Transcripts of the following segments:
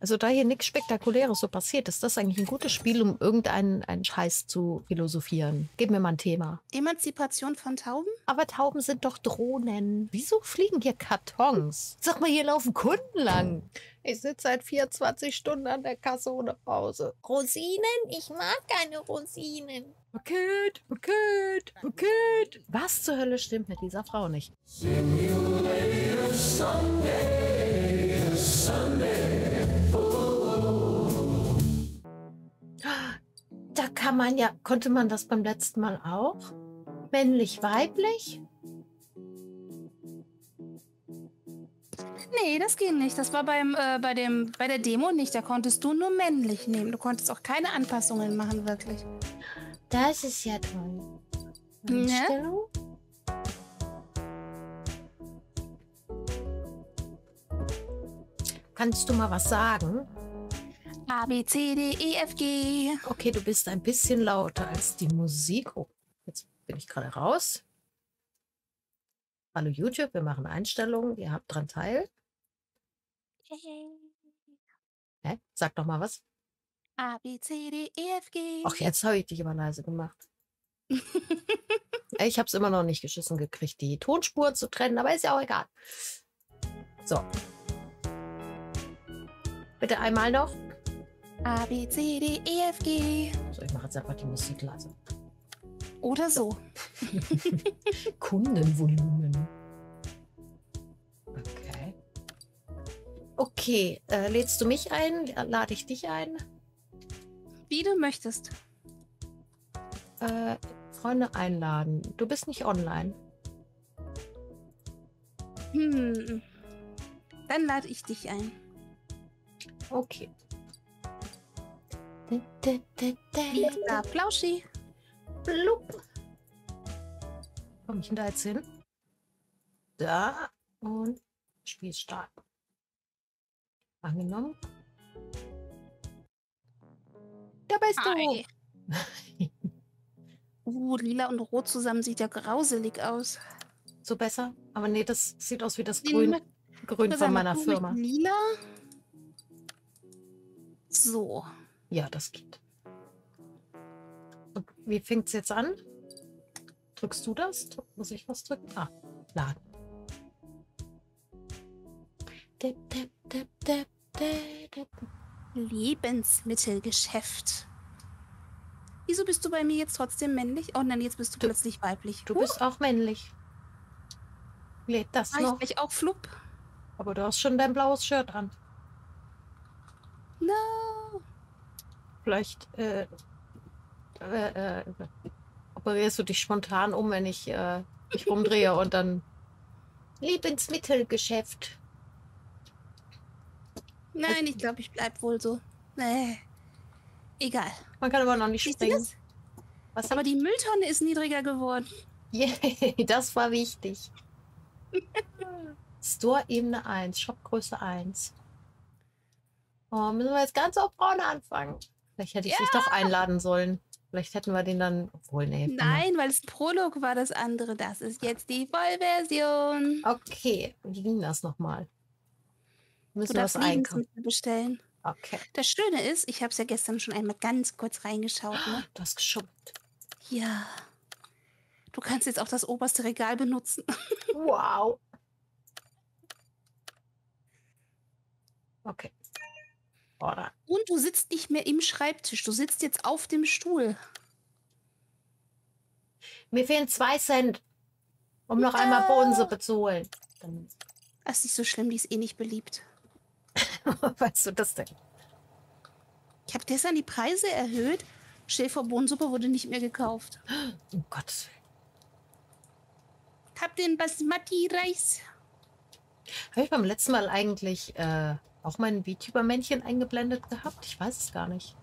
Also da hier nichts Spektakuläres so passiert, ist das eigentlich ein gutes Spiel, um irgendeinen Scheiß zu philosophieren? Gib mir mal ein Thema. Emanzipation von Tauben? Aber Tauben sind doch Drohnen. Wieso fliegen hier Kartons? Sag mal, hier laufen Kunden lang. Ich sitze seit 24 Stunden an der Kasse ohne Pause. Rosinen? Ich mag keine Rosinen. Paket, Paket, Paket. Was zur Hölle stimmt mit dieser Frau nicht? Simulator Sunday, Sunday. Da kann man ja, konnte man das beim letzten Mal auch? Männlich, weiblich? Nee, das ging nicht. Das war bei der Demo nicht. Da konntest du nur männlich nehmen. Du konntest auch keine Anpassungen machen, wirklich. Das ist ja toll. Einstellung? Ne? Kannst du mal was sagen? A, B, C, D, E, F, G. Okay, du bist ein bisschen lauter als die Musik. Oh, jetzt bin ich gerade raus. Hallo YouTube, wir machen Einstellungen. Ihr habt dran teil. Hä? Sag doch mal was. A, B, C, D, E, F, G. Ach, jetzt habe ich dich immer leise gemacht. Ich habe es immer noch nicht geschissen gekriegt, die Tonspuren zu trennen, aber ist ja auch egal. So. Bitte einmal noch. A, B, C, D, E, F, G. So, ich mache jetzt einfach die Musik leiser. Oder so. Kundenvolumen. Okay. Okay, lädst du mich ein? Lade ich dich ein? Wie du möchtest. Freunde einladen. Du bist nicht online. Hm. Dann lade ich dich ein. Okay. Lisa Plauschi. Blub. Komm ich denn da jetzt hin? Da. Und Spiel starten. Angenommen. Da bist Hi. Du. Lila und Rot zusammen sieht ja grauselig aus. So besser? Aber nee, das sieht aus wie das Grün von meiner Firma. Lila? So. Ja, das geht. Und wie fängt es jetzt an? Drückst du das? Muss ich was drücken? Ah, laden. Lebensmittelgeschäft. Wieso bist du bei mir jetzt trotzdem männlich? Oh nein, jetzt bist du plötzlich weiblich. Du bist auch männlich. Lädt das noch? Ich bin auch flupp. Aber du hast schon dein blaues Shirt an. No. Vielleicht operierst du dich spontan um, wenn ich mich rumdrehe und dann... Lebensmittelgeschäft. Nein, ich glaube, ich bleib wohl so. Nee. Egal. Man kann aber noch nicht springen. Was aber die Mülltonne ist niedriger geworden. Yay, yeah, das war wichtig. Store-Ebene 1, Shopgröße 1. Oh, müssen wir jetzt ganz auf Braun anfangen. Vielleicht hätte ich dich doch einladen sollen. Vielleicht hätten wir den dann... Obwohl, nee. Nein, weil es ein Prolog war, das andere. Das ist jetzt die Vollversion. Okay, wie ging das nochmal? Müssen wir was einkaufen bestellen? Okay. Das Schöne ist, ich habe es ja gestern schon einmal ganz kurz reingeschaut. Ne? Du hast geschummelt. Ja. Du kannst jetzt auch das oberste Regal benutzen. Wow. Okay. Oder. Und du sitzt nicht mehr im Schreibtisch. Du sitzt jetzt auf dem Stuhl. Mir fehlen 2 Cent, um noch einmal Bohnensuppe zu holen. Das ist nicht so schlimm, die ist eh nicht beliebt. Weißt du das denn? Ich habe gestern die Preise erhöht. Schäferbohnensuppe wurde nicht mehr gekauft. Oh Gott. Ich habe den Basmati-Reis. Habe ich beim letzten Mal eigentlich auch mein VTuber-Männchen eingeblendet gehabt? Ich weiß es gar nicht.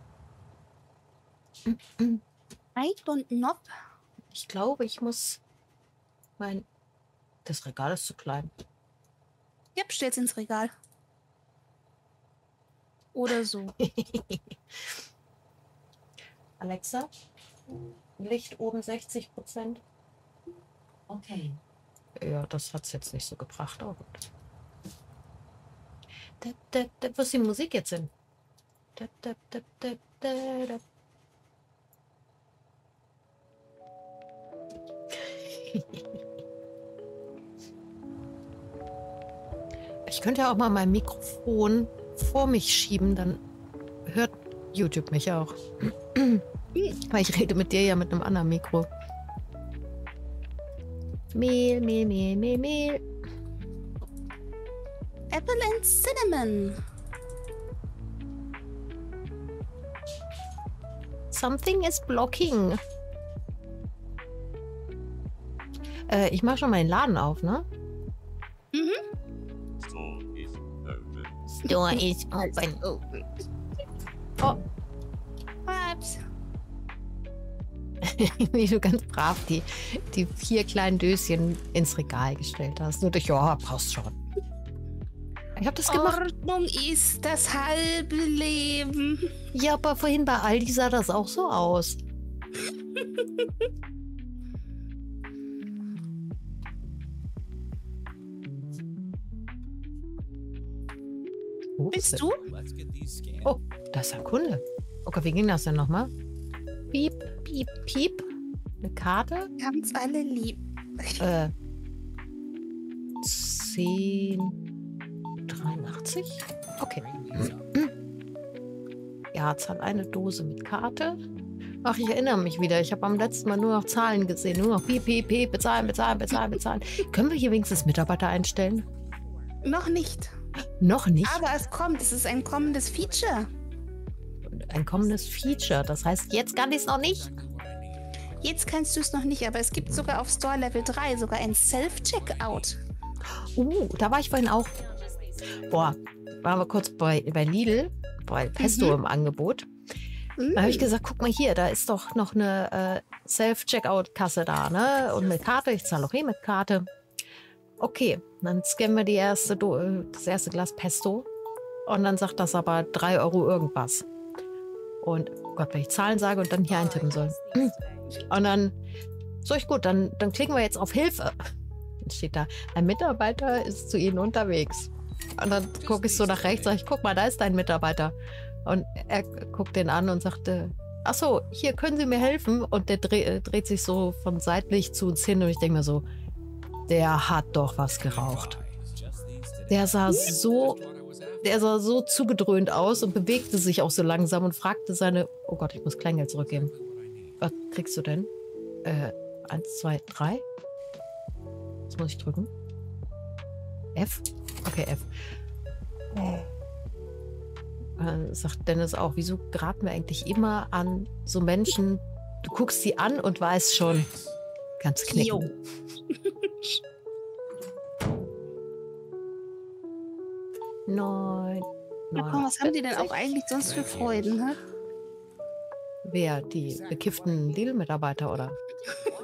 I don't know. Ich glaube, ich muss mein... Das Regal ist zu klein. Ja, stell's ins Regal. Oder so. Alexa, Licht oben 60%. Okay. Ja, das hat es jetzt nicht so gebracht. Oh, gut. Wo ist die Musik jetzt hin? Ich könnte ja auch mal mein Mikrofon vor mich schieben, dann hört YouTube mich auch. Weil ich rede mit dir ja mit einem anderen Mikro. Mehl, Mehl, Mehl, Mehl, Mehl. Apple and Cinnamon. Something is blocking. Ich mach schon mal den Laden auf, ne? Mhm. Store is open. Store is open. Oh. Ups. Wie du ganz brav die 4 kleinen Döschen ins Regal gestellt hast. Und ich, ja, passt schon. Ich hab das gemacht. Ordnung ist das halbe Leben. Ja, aber vorhin bei Aldi sah das auch so aus. Oh, bist du? Oh, da ist ein Kunde. Okay, wie ging das denn nochmal? Piep, piep, piep. Eine Karte. Wir haben's alle lieb. 10,83? Okay. Ja, es hat eine Dose mit Karte. Ach, ich erinnere mich wieder. Ich habe am letzten Mal nur noch Zahlen gesehen. Nur noch piep, piep, piep, bezahlen, bezahlen, bezahlen, bezahlen. Können wir hier wenigstens Mitarbeiter einstellen? Noch nicht. Noch nicht? Aber es kommt. Es ist ein kommendes Feature. Ein kommendes Feature. Das heißt, jetzt kann ich es noch nicht? Jetzt kannst du es noch nicht, aber es gibt sogar auf Store Level 3 sogar ein Self-Checkout. Da war ich vorhin auch. Boah, waren wir kurz bei Lidl, bei Pesto im Angebot. Da habe ich gesagt, guck mal hier, da ist doch noch eine Self-Checkout-Kasse da, ne? Und mit Karte, ich zahle auch eh mit Karte. Okay, dann scannen wir das erste Glas Pesto und dann sagt das aber 3 € irgendwas. Und Gott, wenn ich Zahlen sage und dann hier eintippen soll. Und dann, so ich gut, dann klicken wir jetzt auf Hilfe. Dann steht da, ein Mitarbeiter ist zu Ihnen unterwegs. Und dann gucke ich so nach rechts, sage ich, guck mal, da ist dein Mitarbeiter. Und er guckt den an und sagte, ach so, hier können Sie mir helfen. Und der dreht sich so von seitlich zu uns hin und ich denke mir so, der hat doch was geraucht. Der sah so zugedröhnt aus und bewegte sich auch so langsam und fragte seine, oh Gott, ich muss Kleingeld zurückgeben. Was kriegst du denn? 1, 2, 3. Was muss ich drücken? F? Okay, F. Sagt Dennis auch, wieso geraten wir eigentlich immer an so Menschen, du guckst sie an und weißt schon, kannst knicken. Nein. Was haben die denn auch eigentlich sonst für Freuden, ne? Wer? Die bekifften Lidl-Mitarbeiter, oder?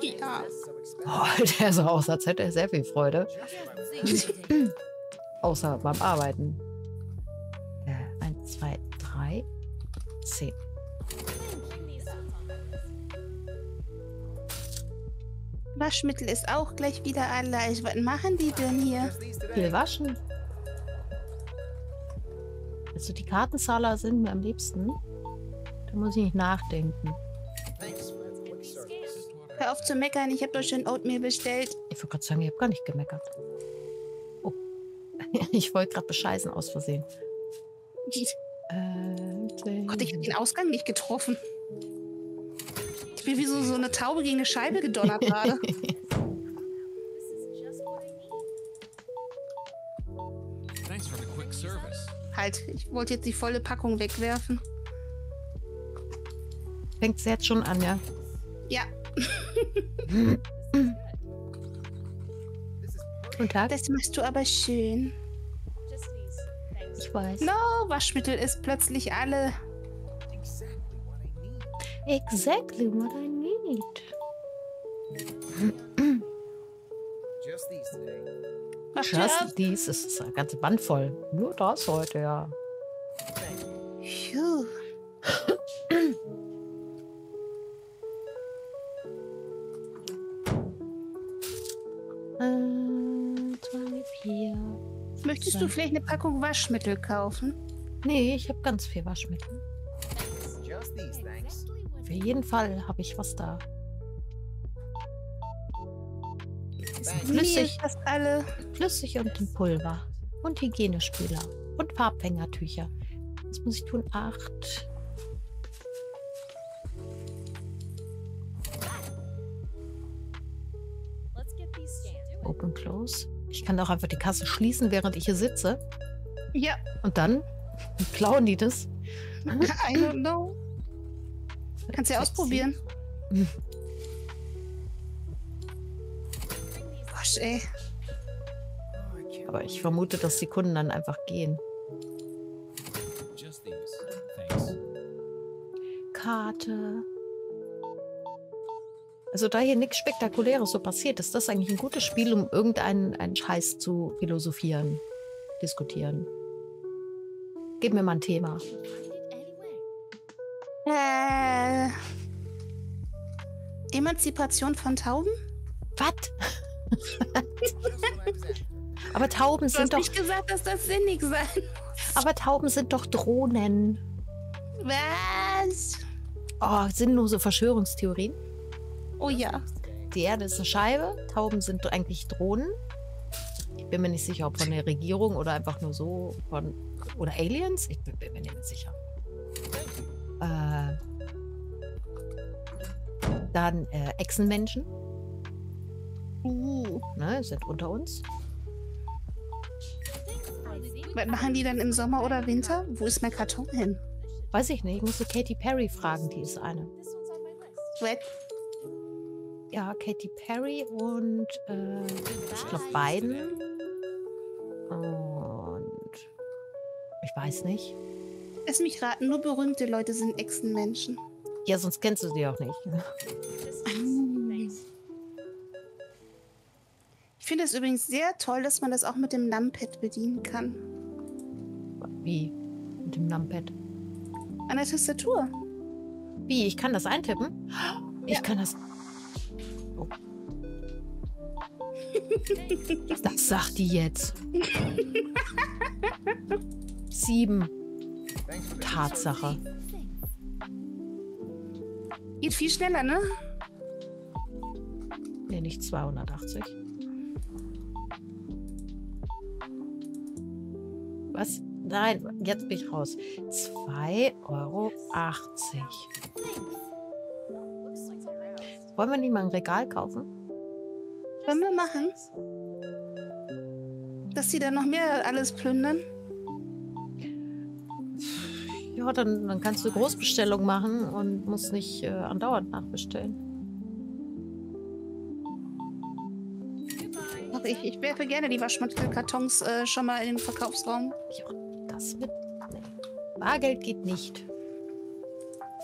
Ja. Oh, der sah aus, als hätte er sehr viel Freude. Außer beim Arbeiten. 1, 2, 3, 10. Waschmittel ist auch gleich wieder allein. Was machen die denn hier? Viel waschen. Also die Kartenzahler sind mir am liebsten. Da muss ich nicht nachdenken. Hör auf zu meckern, ich habe doch schon Oatmeal bestellt. Ich wollte gerade sagen, ich habe gar nicht gemeckert. Oh. Ich wollte gerade bescheißen aus Versehen. Gott, ich habe den Ausgang nicht getroffen. Ich bin wie so eine Taube gegen eine Scheibe gedonnert gerade. Halt, ich wollte jetzt die volle Packung wegwerfen. Fängt es jetzt schon an, ja? Ja. Guten Tag. Das machst du aber schön. Ich weiß. No, Waschmittel ist plötzlich alle. Exactly what I need. Just these today. Just dies ist das ganze Band voll. Nur das heute, ja. Möchtest Möchtest du vielleicht eine Packung Waschmittel kaufen? Nee, ich habe ganz viel Waschmittel. Für jeden Fall habe ich was da. Flüssig, das alle. Flüssig und in Pulver. Und Hygienespüler. Und Farbfängertücher. Was muss ich tun? 8. Open, close. Ich kann auch einfach die Kasse schließen, während ich hier sitze. Ja. Und dann klauen die das. I don't know. Kannst du ja ausprobieren. Gosh, ey. Aber ich vermute, dass die Kunden dann einfach gehen. Karte. Also da hier nichts Spektakuläres so passiert, ist das eigentlich ein gutes Spiel, um irgendeinen Scheiß zu philosophieren, diskutieren. Gib mir mal ein Thema. Emanzipation von Tauben? Was? Aber Tauben sind doch... Du hast nicht gesagt, dass das sinnig sein muss. Aber Tauben sind doch Drohnen. Was? Oh, sinnlose Verschwörungstheorien. Oh ja. Die Erde ist eine Scheibe. Tauben sind eigentlich Drohnen. Ich bin mir nicht sicher, ob von der Regierung oder einfach nur so von... Oder Aliens? Ich bin mir nicht sicher. Dann Echsenmenschen. Ne, sind unter uns. Was machen die dann im Sommer oder Winter? Wo ist mein Karton hin? Weiß ich nicht. Ich musste Katy Perry fragen. Die ist eine. What? Ja, Katy Perry und ich glaube Biden. Und ich weiß nicht. Lass mich raten, nur berühmte Leute sind Echsenmenschen. Ja, sonst kennst du sie auch nicht. Ich finde es übrigens sehr toll, dass man das auch mit dem Numpad bedienen kann. Wie? Mit dem Numpad? An der Tastatur. Wie? Ich kann das eintippen? Ich kann das... Oh. Das sagt die jetzt. 7. Tatsache. Geht viel schneller, ne? Ne, nicht 280. Was? Nein, jetzt bin ich raus. 2,80 €. Wollen wir nicht mal ein Regal kaufen? Wollen wir machen? Dass sie dann noch mehr alles plündern? Ja, dann kannst du Großbestellung machen und musst nicht andauernd nachbestellen. Ach, ich werfe gerne die Waschmittelkartons schon mal in den Verkaufsraum. Ja, das wird... Nee. Bargeld geht nicht.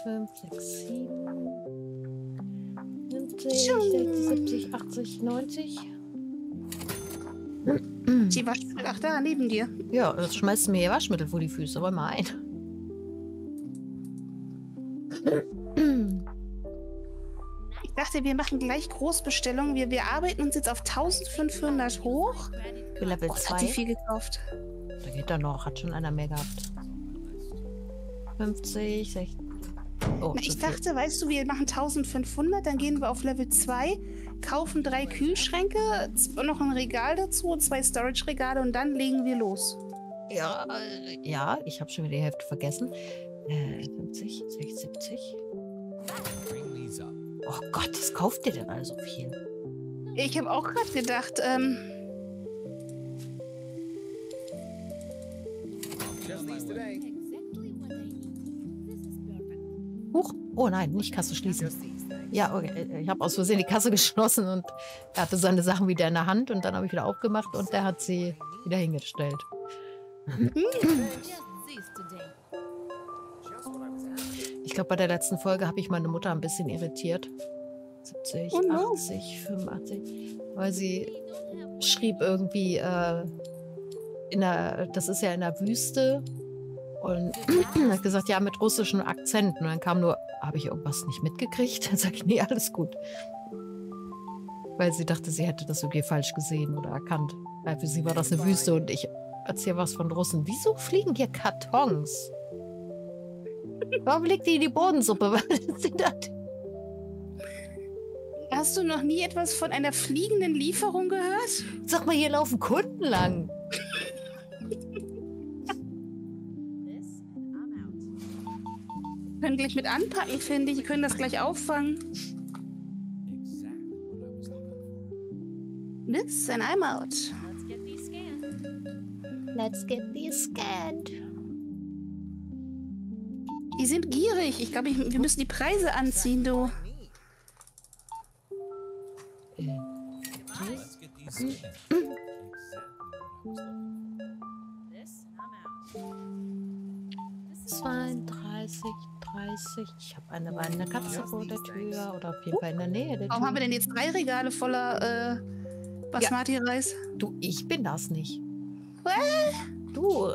5, 6, 7, 60, 70, 80, 90. Die Waschmittel, ach da, neben dir. Ja, das schmeißt mir hier Waschmittel vor die Füße, räum mal ein. Ich dachte, wir machen gleich Großbestellungen. Wir arbeiten uns jetzt auf 1500 hoch. Für Level 2. Hat die viel gekauft. Da geht er noch. Hat schon einer mehr gehabt. 50, 60. Oh, na, ich dachte, weißt du, wir machen 1500, dann gehen wir auf Level 2, kaufen 3 Kühlschränke, noch ein Regal dazu und 2 Storage-Regale und dann legen wir los. Ja, ja, ich habe schon wieder die Hälfte vergessen. 50, 60, 70. Oh Gott, was kauft ihr denn also viel? Ich habe auch gerade gedacht, Huch, oh nein, nicht Kasse schließen. Ja, okay, ich habe aus Versehen die Kasse geschlossen und er hatte seine Sachen wieder in der Hand und dann habe ich wieder aufgemacht und der hat sie wieder hingestellt. Ich glaube, bei der letzten Folge habe ich meine Mutter ein bisschen irritiert. 70, oh no. 80, 85. Weil sie schrieb irgendwie, das ist ja in der Wüste. Und hat gesagt, ja, mit russischem Akzent. Und dann kam nur, habe ich irgendwas nicht mitgekriegt? Dann sage ich, nee, alles gut. Weil sie dachte, sie hätte das irgendwie falsch gesehen oder erkannt. Weil für sie war das eine Wüste und ich Erzähl was von Russen. Wieso fliegen hier Kartons? Warum liegt die in die Bodensuppe? Was ist denn das? Hast du noch nie etwas von einer fliegenden Lieferung gehört? Sag mal, hier laufen Kunden lang. Wir können gleich mit anpacken, finde ich. Wir können das gleich auffangen. This and I'm out. Let's get these scanned. Let's get these scanned. Die sind gierig. Ich glaube, wir müssen die Preise anziehen, du. Ich habe eine weinende Katze vor der Tür oder auf jeden Fall in der Nähe der Tür. Warum haben wir denn jetzt 3 Regale voller Basmati-Reis? Ja. Du, ich bin das nicht. Well. Du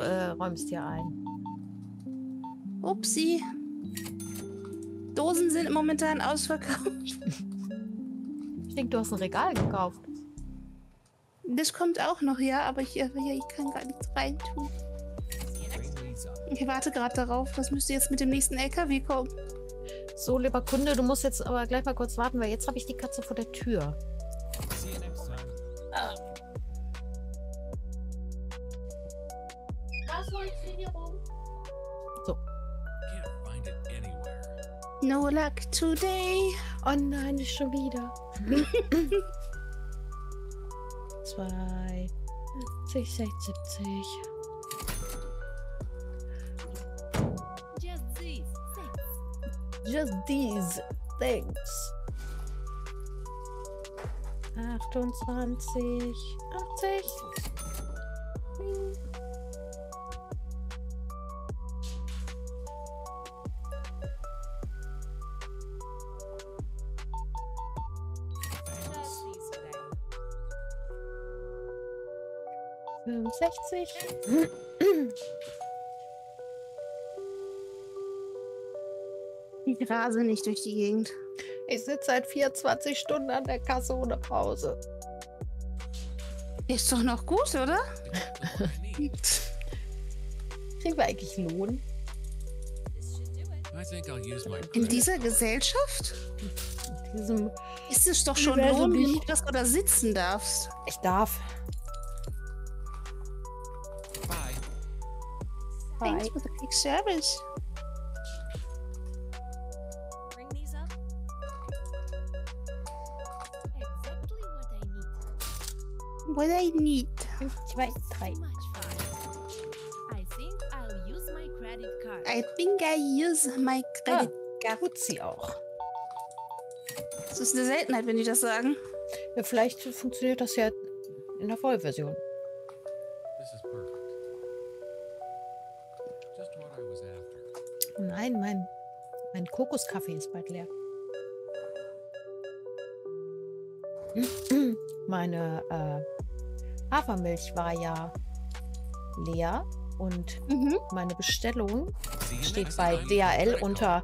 räumst hier ein. Upsi. Dosen sind momentan ausverkauft. Ich denke, du hast ein Regal gekauft. Das kommt auch noch, ja, aber ich kann gar nichts reintun. Ich warte gerade darauf, was müsste jetzt mit dem nächsten LKW kommen? So, lieber Kunde, du musst jetzt aber gleich mal kurz warten, weil jetzt habe ich die Katze vor der Tür. So. No luck today. Oh nein, nicht schon wieder. 2, 60, 70. Just these things. 28, 80. Hm. 65. Ich rase nicht durch die Gegend. Ich sitze seit 24 Stunden an der Kasse ohne Pause. Ist doch noch gut, oder? Kriegen wir eigentlich Lohn? In dieser Gesellschaft? Ist es doch schon Lohn, dass du da sitzen darfst? Ich darf. Bye. Thanks for the big service. What I need. 5, 2, 3. I think I use my credit card. Tut sie auch. Das ist eine Seltenheit, wenn die das sagen. Ja, vielleicht funktioniert das ja in der Vollversion. Nein, mein Kokoskaffee ist bald leer. Meine Hafermilch war ja leer und meine Bestellung steht bei DHL unter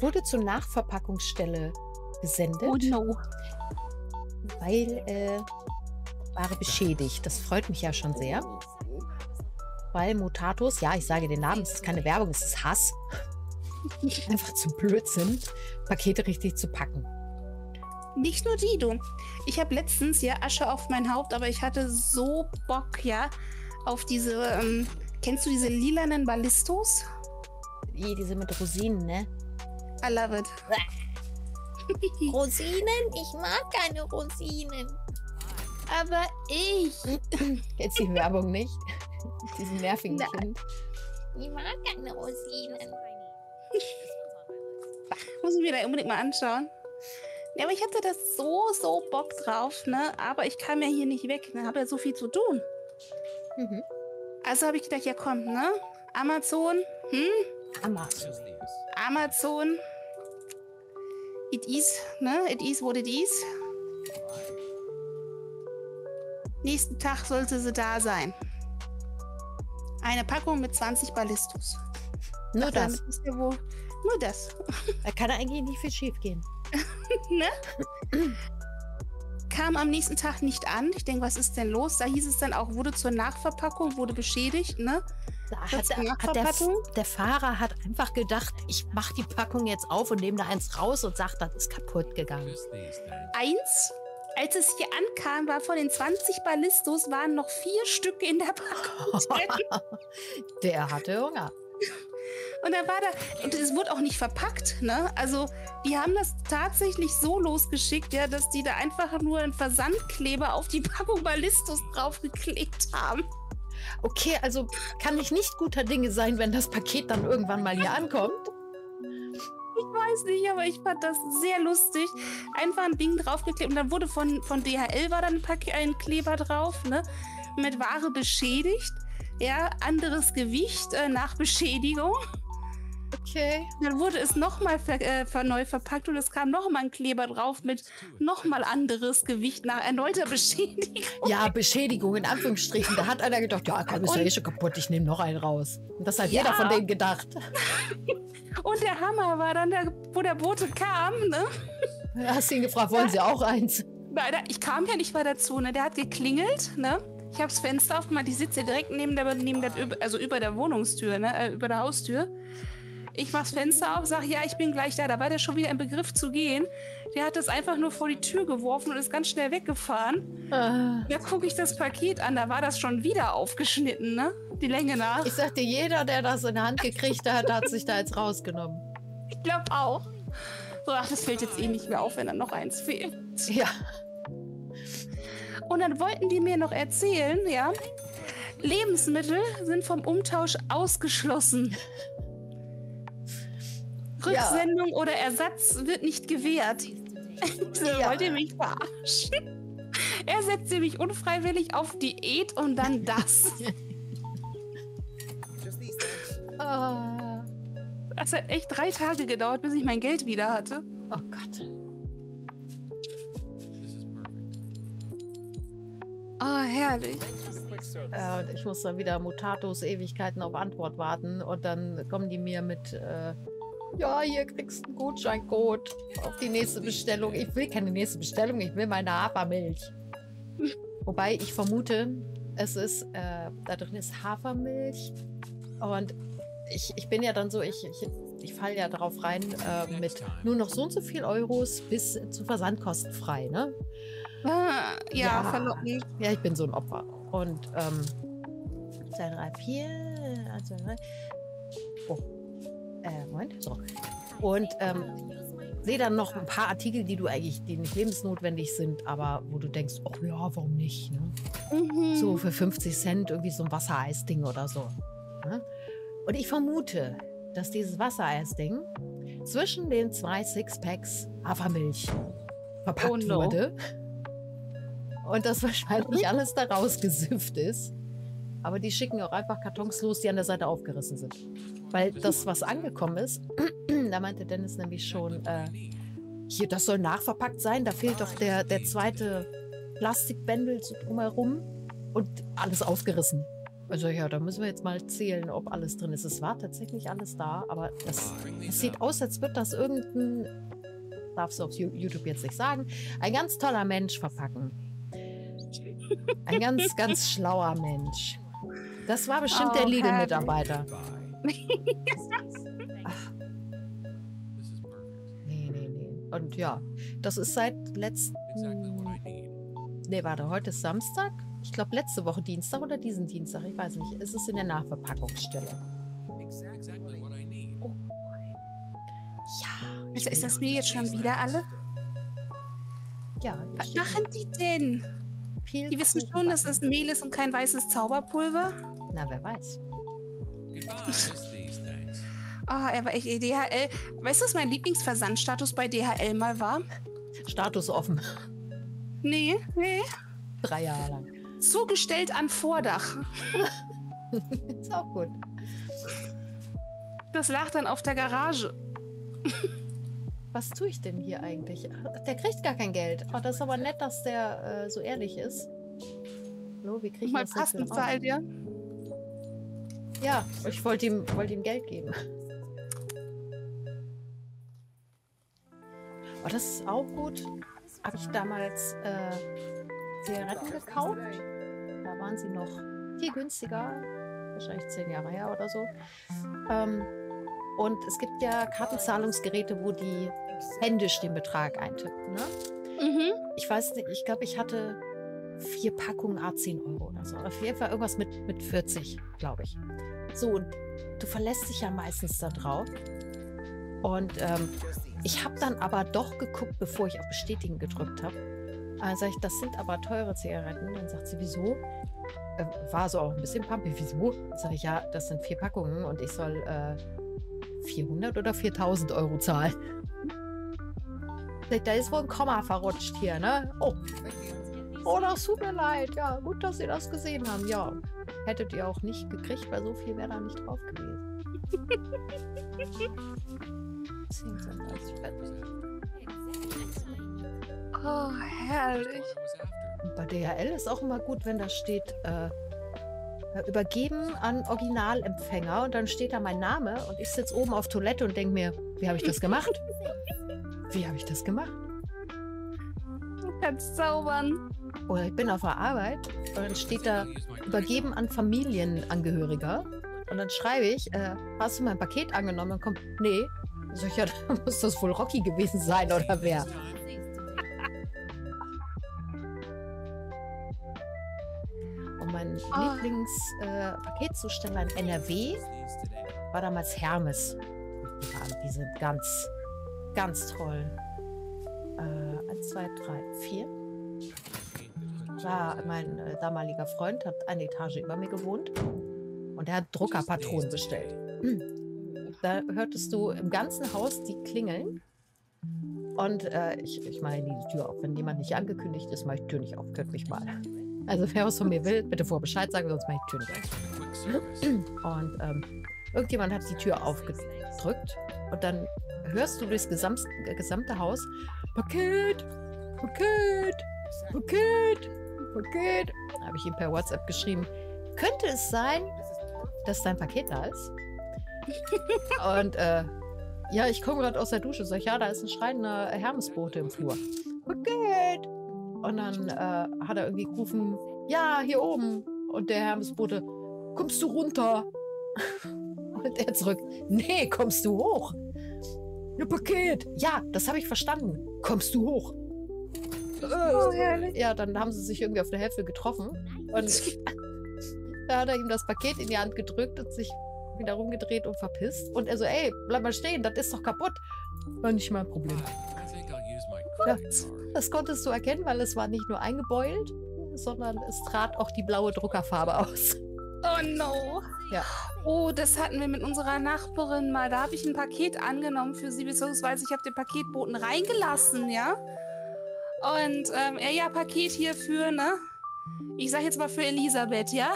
wurde zur Nachverpackungsstelle gesendet, weil Ware beschädigt. Das freut mich ja schon sehr, weil Mutatus, ja, ich sage den Namen, es ist keine Werbung, es ist Hass, einfach zu blöd sind, Pakete richtig zu packen. Nicht nur die, du. Ich habe letztens, ja, Asche auf mein Haupt, aber ich hatte so Bock, ja, auf diese, kennst du diese lilanen Ballistos? Diese mit Rosinen, ne? I love it. Rosinen? Ich mag keine Rosinen. Aber ich. Jetzt die Werbung nicht. Diesen nervigen Kind. Ich mag keine Rosinen. Muss ich mir da unbedingt mal anschauen. Ja, aber ich hatte das so Bock drauf, ne? Aber ich kam ja hier nicht weg, ne? Habe ja so viel zu tun. Also habe ich gedacht, ja komm, ne? Amazon, Amazon. It is, ne? It is what it is. Nächsten Tag sollte sie da sein. Eine Packung mit 20 Ballistos. Nur das. Ja wohl, nur das. Da kann eigentlich nicht viel schief gehen. Ne? kam am nächsten Tag nicht an. Ich denke, was ist denn los? Da hieß es dann auch, wurde zur Nachverpackung, wurde beschädigt, ne? Der Fahrer hat einfach gedacht, ich mache die Packung jetzt auf und nehme da eins raus und sagt, das ist kaputt gegangen. Eins? Als es hier ankam, war von den 20 Ballistos, waren noch 4 Stück in der Packung drin. Der hatte Hunger. Und dann war da, und es wurde auch nicht verpackt, ne? Also die haben das tatsächlich so losgeschickt, ja, dass die da einfach nur einen Versandkleber auf die Packung Ballistos draufgeklebt haben. Okay, also kann ich nicht guter Dinge sein, wenn das Paket dann irgendwann mal hier ankommt. Ich weiß nicht, aber ich fand das sehr lustig. Einfach ein Ding draufgeklebt und dann wurde von DHL war dann ein Kleber drauf, ne? Mit Ware beschädigt, ja, anderes Gewicht nach Beschädigung. Okay. Dann wurde es nochmal neu verpackt und es kam nochmal ein Kleber drauf mit nochmal anderes Gewicht nach erneuter Beschädigung. Ja, Beschädigung in Anführungsstrichen. Da hat einer gedacht, ja, komm, ist ja eh schon kaputt, ich nehme noch einen raus. Und das hat jeder von denen gedacht. Und der Hammer war dann, wo der Bote kam, ne? Da hast du ihn gefragt, wollen Sie auch eins? Nein, ich kam ja nicht weiter zu, ne? Der hat geklingelt, ne? Ich habe das Fenster aufgemacht, ich sitze direkt also über der Wohnungstür, ne? Über der Haustür. Ich mach's Fenster auf, sag, ja, ich bin gleich da. Da war der schon wieder im Begriff zu gehen. Der hat das einfach nur vor die Tür geworfen und ist ganz schnell weggefahren. Da gucke ich das Paket an, da war das schon wieder aufgeschnitten, ne? Die Länge nach. Ich sag dir, jeder, der das in die Hand gekriegt hat, hat sich da jetzt rausgenommen. Ich glaube auch. So, ach, das fällt jetzt eh nicht mehr auf, wenn dann noch eins fehlt. Ja. Und dann wollten die mir noch erzählen, ja, Lebensmittel sind vom Umtausch ausgeschlossen. Rücksendung oder Ersatz wird nicht gewährt. Wollt ihr mich verarschen? Er setzt mich unfreiwillig auf Diät und dann das. Das hat echt 3 Tage gedauert, bis ich mein Geld wieder hatte. Oh Gott. Oh, herrlich. Ich muss dann wieder Mutatos Ewigkeiten auf Antwort warten und dann kommen die mir mit... ja, hier kriegst du einen Gutscheincode auf die nächste Bestellung. Ich will keine nächste Bestellung, ich will meine Hafermilch. Wobei ich vermute, es ist, da drin ist Hafermilch. Und ich bin ja dann so, ich falle ja drauf rein mit nur noch so und so viel Euros bis zu versandkostenfrei, ne? Ja, verlockend. Ja, ich bin so ein Opfer. Und 2, 3, 4, 1, 2, 3. Moment, so. Und sehe dann noch ein paar Artikel, die nicht lebensnotwendig sind, aber wo du denkst, ach ja, warum nicht? Ne? So für 50 Cent irgendwie so ein Wassereisding oder so. Ne? Und ich vermute, dass dieses Wassereisding zwischen den 2 Sixpacks Hafermilch verpackt wurde. Und das wahrscheinlich alles da rausgesüfft ist. Aber die schicken auch einfach Kartons los, die an der Seite aufgerissen sind. Weil das, was angekommen ist, da meinte Dennis nämlich schon, hier, das soll nachverpackt sein, da fehlt doch der zweite Plastikbändel so drumherum und alles aufgerissen. Also ja, da müssen wir jetzt mal zählen, ob alles drin ist. Es war tatsächlich alles da, aber das sieht aus, als würde das irgendein, darfst du auf YouTube jetzt nicht sagen, ein ganz toller Mensch verpacken. Ein ganz, ganz schlauer Mensch. Das war bestimmt der Lidl-Mitarbeiter. Nee. Und ja, das ist seit letzten... Nee, warte, heute ist Samstag. Ich glaube, letzte Woche Dienstag oder diesen Dienstag. Ich weiß nicht. Es ist in der Nachverpackungsstelle. Oh. Ja. Also ist das mir jetzt schon wieder alle? Ja. Was machen die denn? Die wissen schon, dass das Mehl ist und kein weißes Zauberpulver? Na, wer weiß. Aber ich DHL. Weißt du, was mein Lieblingsversandstatus bei DHL mal war? Status offen. Nee. 3 Jahre lang. Zugestellt an Vordach. Ist auch gut. Das lag dann auf der Garage. Was tue ich denn hier eigentlich? Der kriegt gar kein Geld. Oh, das ist aber nett, dass der so ehrlich ist. Hallo, wie kriege ich das passend für all dir? Ja, ich wollte ihm Geld geben. Oh, das ist auch gut. habe ich damals Zigaretten gekauft. Da waren sie noch viel günstiger, wahrscheinlich 10 Jahre her oder so. Und es gibt ja Kartenzahlungsgeräte, wo die händisch den Betrag eintippen. Ne? Mhm. Ich weiß nicht, ich glaube, ich hatte 4 Packungen A10 € oder so. Auf jeden Fall irgendwas mit 40, glaube ich. So, und du verlässt dich ja meistens da drauf. Und ich habe dann aber doch geguckt, bevor ich auf Bestätigen gedrückt habe. Sag ich, das sind aber teure Zigaretten. Dann sagt sie, wieso? War so auch ein bisschen pumpig. Wieso? Sag ich, ja, das sind 4 Packungen und ich soll 400 oder 4.000 € zahlen. Da ist wohl ein Komma verrutscht hier, ne? Oh, das tut mir leid. Ja, gut, dass Sie das gesehen haben. Ja, hättet ihr auch nicht gekriegt, weil so viel wäre da nicht drauf gewesen. 10 sind das Fett. Oh, herrlich. Und bei DHL ist auch immer gut, wenn da steht, übergeben an Originalempfänger. Und dann steht da mein Name und ich sitze oben auf Toilette und denke mir, wie habe ich das gemacht? Wie habe ich das gemacht? Du kannst zaubern. Oder ich bin auf der Arbeit und dann steht da übergeben an Familienangehöriger und dann schreibe ich, hast du mein Paket angenommen? Und dann kommt, nee. Also ja, da muss das wohl Rocky gewesen sein oder wer? Und mein Lieblingspaketzusteller in NRW war damals Hermes. Ja, diese ganz toll. 1, 2, 3, 4. Ja, mein damaliger Freund hat eine Etage über mir gewohnt und er hat Druckerpatronen bestellt. Da hörtest du im ganzen Haus die klingeln und ich mache die Tür auf. Wenn jemand nicht angekündigt ist, mache ich die Tür nicht auf. Hört mich mal. Also wer was von mir will, bitte vorher Bescheid sagen, sonst mache ich die Tür nicht auf. Und irgendjemand hat die Tür aufgedrückt und dann hörst du durchs gesamte Haus Paket, Paket, Paket, Paket. Da habe ich ihm per WhatsApp geschrieben, könnte es sein, dass dein Paket da ist? Und ja, ich komme gerade aus der Dusche. Sag ich, ja, da ist ein schreiender Hermesbote im Flur. Paket. Und dann hat er irgendwie gerufen, ja, hier oben. Und der Hermesbote, kommst du runter? Und er zurück, nee, kommst du hoch? Ein Paket. Ja, das habe ich verstanden. Kommst du hoch? Oh, ja, dann haben sie sich irgendwie auf der Hälfte getroffen. Und da hat er ihm das Paket in die Hand gedrückt und sich wieder rumgedreht und verpisst. Und er so, ey, bleib mal stehen, das ist doch kaputt. War nicht mein Problem. Ja, das konntest du erkennen, weil es war nicht nur eingebeult, sondern es trat auch die blaue Druckerfarbe aus. Oh no. Ja. Oh, das hatten wir mit unserer Nachbarin mal. Da habe ich ein Paket angenommen für sie, beziehungsweise ich habe den Paketboten reingelassen, ja. Und ja, Paket hierfür, ne? Ich sage jetzt mal für Elisabeth, ja?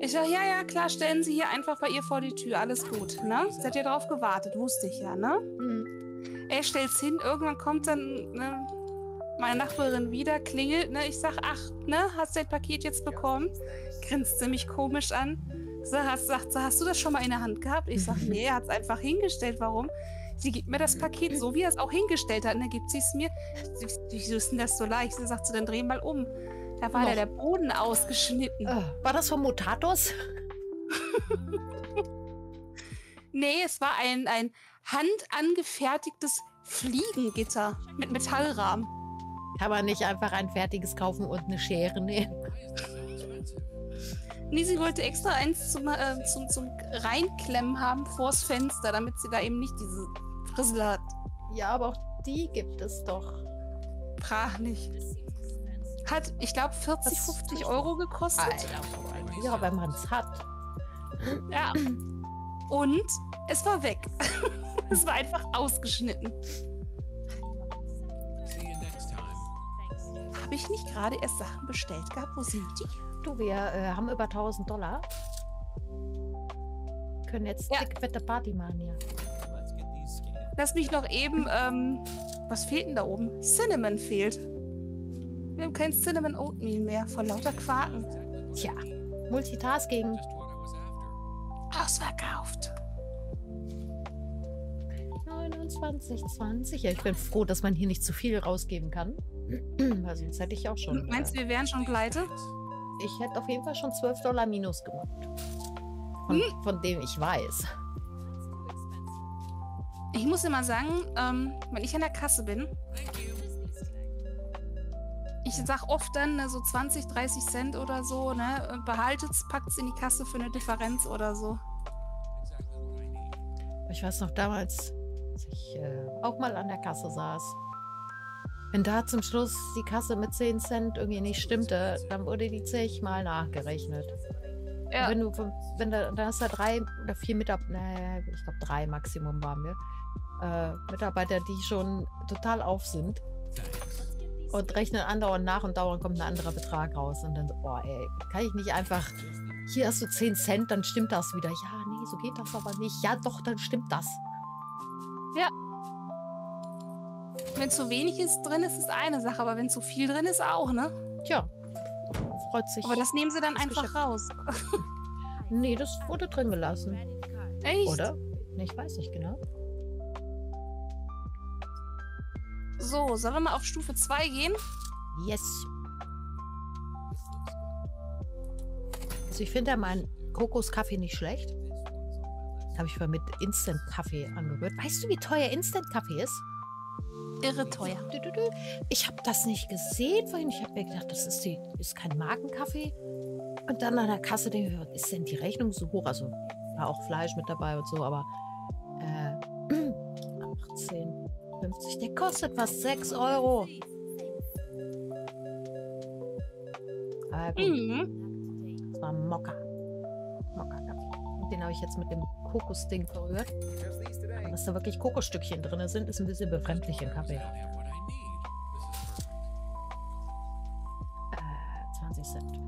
Ich sage, ja, klar, stellen Sie hier einfach bei ihr vor die Tür, alles gut, ne? Sie hat ja drauf gewartet, wusste ich ja, ne? Er stellt's hin, irgendwann kommt dann, ne, meine Nachbarin wieder, klingelt, ne? Ich sag, ach, ne, hast du das Paket jetzt bekommen? Grinst sie mich komisch an. Sagt, hast du das schon mal in der Hand gehabt? Ich sag, nee, er hat es einfach hingestellt. Warum? Sie gibt mir das Paket, so wie er es auch hingestellt hat. Und dann gibt sie es mir. Wie ist denn das so leicht? Sie sagt, dann dreh mal um. Da war der Boden ausgeschnitten. War das vom Mutatus? Nee, es war ein handangefertigtes Fliegengitter mit Metallrahmen. Kann man nicht einfach ein fertiges kaufen und eine Schere nehmen? Nee, sie wollte extra eins zum Reinklemmen haben vors Fenster, damit sie da eben nicht diese Frissel hat. Ja, aber auch die gibt es doch. Brach nicht. Hat, ich glaube, 40, 50 € gekostet. Alter, ja, wenn man es hat. Ja. Und es war weg. Es war einfach ausgeschnitten. Habe ich nicht gerade erst Sachen bestellt gehabt? Wo sind die? Du, wir haben über 1000 $. Können jetzt dickfette Party machen hier. Ja. Lass mich noch eben, was fehlt denn da oben? Cinnamon fehlt. Wir haben kein Cinnamon Oatmeal mehr, vor lauter Quarken. Tja, Multitasking. Ausverkauft. 25, 20. Ja, ich bin froh, dass man hier nicht zu viel rausgeben kann. Weil sonst hätte ich auch schon... Meinst du, wir wären schon pleite? Ich hätte auf jeden Fall schon $12 minus gemacht. Von dem ich weiß. Ich muss dir mal sagen, wenn ich an der Kasse bin, ich sag oft dann ne, so 20, 30 Cent oder so, ne, behaltet's, packt's in die Kasse für eine Differenz oder so. Ich weiß noch damals, als ich auch mal an der Kasse saß, wenn da zum Schluss die Kasse mit 10 Cent irgendwie nicht stimmte, dann wurde die zigmal nachgerechnet. Ja. Dann hast du da 3 oder 4 Mitarbeiter, naja, ich glaube 3 Maximum waren wir, Mitarbeiter, die schon total auf sind und rechnen andauernd nach und dauernd kommt ein anderer Betrag raus und dann, boah ey, kann ich nicht einfach, hier hast du 10 Cent, dann stimmt das wieder. Ja, nee, so geht das aber nicht. Ja doch, dann stimmt das. Ja. Wenn zu wenig ist drin, ist es eine Sache, aber wenn zu viel drin ist, auch, ne? Tja. Freut sich. Aber das nehmen sie dann einfach raus. Nee, das wurde drin gelassen. Echt? Oder? Ich weiß nicht genau. So, sollen wir mal auf Stufe 2 gehen? Yes. Also ich finde ja meinen Kokoskaffee nicht schlecht. Habe ich mal mit Instant-Kaffee angerührt. Weißt du, wie teuer Instant-Kaffee ist? Irre teuer. Ich habe das nicht gesehen vorhin. Ich habe mir gedacht, das ist kein Markenkaffee. Und dann an der Kasse denke ich, ist denn die Rechnung so hoch? Also war auch Fleisch mit dabei und so, aber 18,50. Der kostet fast 6 €. Ah, gut. Mhm. Das war Mokka-Kaffee. Den habe ich jetzt mit dem Kokosding berührt. Aber dass da wirklich Kokosstückchen drin sind, ist ein bisschen befremdlich im Kaffee. 20 Cent.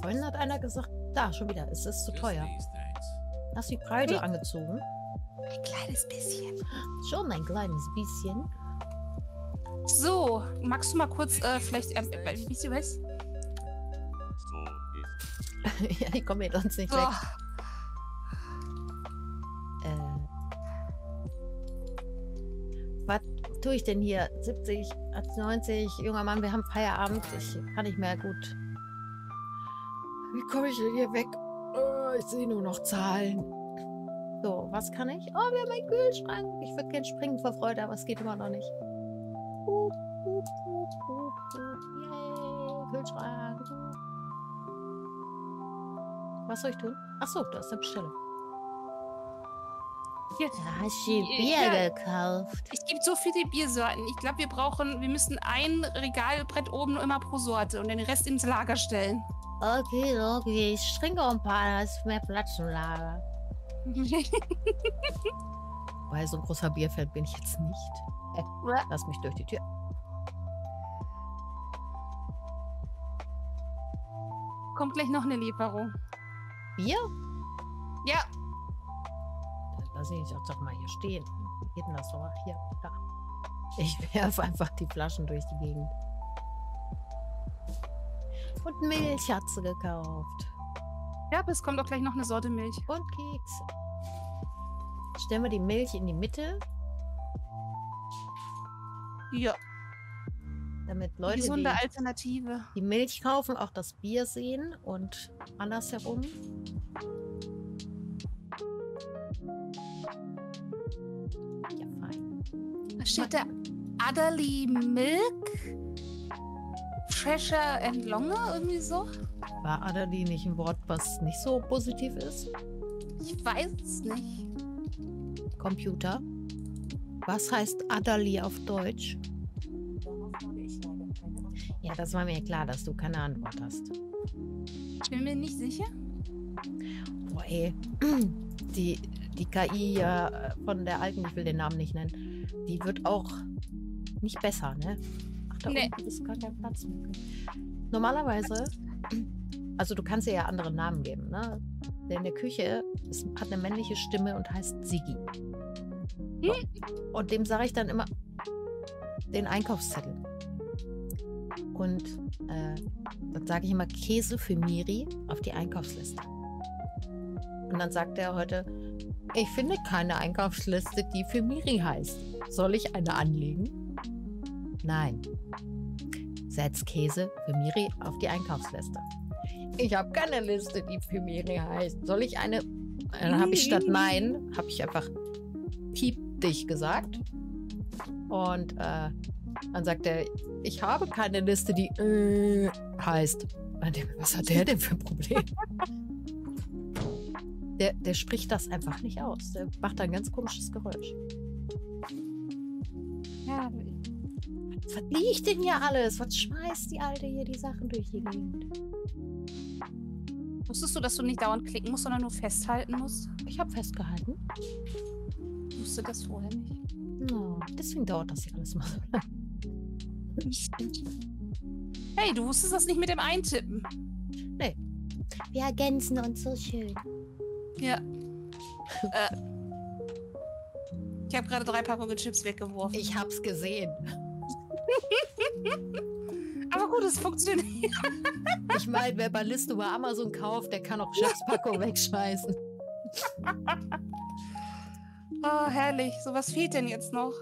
Vorhin hat einer gesagt, da schon wieder, es ist zu teuer. Hast du die Preise angezogen? Ein kleines bisschen. Schon ein kleines bisschen. So, magst du mal kurz vielleicht... weißt du, ja, ich komme hier sonst nicht weg. Was tue ich denn hier? 70, 90, junger Mann, wir haben Feierabend. Ich kann nicht mehr gut. Wie komme ich denn hier weg? Oh, ich sehe nur noch Zahlen. So, was kann ich? Oh, wir haben einen Kühlschrank. Ich würde gerne springen vor Freude, aber es geht immer noch nicht. Yay, Kühlschrank. Was soll ich tun? Achso, da ist eine Bestellung. Hier. Da hast du Bier gekauft. Es gibt so viele Biersorten. Ich glaube, wir müssen ein Regalbrett oben immer pro Sorte und den Rest ins Lager stellen. Okay. Ich trinke ein paar, da ist mehr Platz im Lager. Weil so ein großer Bierfeld bin ich jetzt nicht. Lass mich durch die Tür. Kommt gleich noch eine Lieferung. Bier? Ja. Da sehe ich auch doch mal hier stehen. Wie geht denn das so? Hier, da. Ich werfe einfach die Flaschen durch die Gegend. Und Milch hat sie gekauft. Ja, aber es kommt auch gleich noch eine Sorte Milch. Und Kekse. Stellen wir die Milch in die Mitte. Ja. Damit Leute, gesunde Alternative. Die Milch kaufen, auch das Bier sehen und andersherum. Ja, fein. Da steht der Adderley Milk Treasure and Longer irgendwie so. War Adderley nicht ein Wort, was nicht so positiv ist? Ich weiß es nicht. Computer. Was heißt Adderley auf Deutsch? Ja, das war mir klar, dass du keine Antwort hast. Ich bin mir nicht sicher. Boah, ey. Die KI von der alten, ich will den Namen nicht nennen, die wird auch nicht besser, ne? Ach, da unten ist gar kein Platz mehr. Normalerweise, also du kannst ihr ja andere Namen geben, ne? Denn in der Küche hat eine männliche Stimme und heißt Sigi. Und dem sage ich dann immer den Einkaufszettel. Und dann sage ich immer Käse für Miri auf die Einkaufsliste. Und dann sagte er heute, ich finde keine Einkaufsliste, die für Miri heißt. Soll ich eine anlegen? Nein. Setz Käse für Miri auf die Einkaufsliste. Ich habe keine Liste, die für Miri heißt. Soll ich eine? Dann habe ich statt Nein, habe ich einfach Piep dich gesagt. Und dann sagt er, ich habe keine Liste, die heißt. Was hat der denn für ein Problem? Der spricht das einfach nicht aus. Der macht da ein ganz komisches Geräusch. Ja. Was liegt denn hier alles? Was schmeißt die Alte hier die Sachen durch die Gegend? Wusstest du, dass du nicht dauernd klicken musst, sondern nur festhalten musst? Ich habe festgehalten. Ich wusste das vorher nicht. No, deswegen dauert das hier alles mal so lang. Hey, du wusstest das nicht mit dem Eintippen. Nee. Wir ergänzen uns so schön. Ja. Ich habe gerade 3 Packungen Chips weggeworfen. Ich hab's gesehen. Aber gut, es funktioniert. Ich meine, wer Ballist über Amazon kauft, der kann auch Chipspackung wegschmeißen. Oh, herrlich. So was fehlt denn jetzt noch?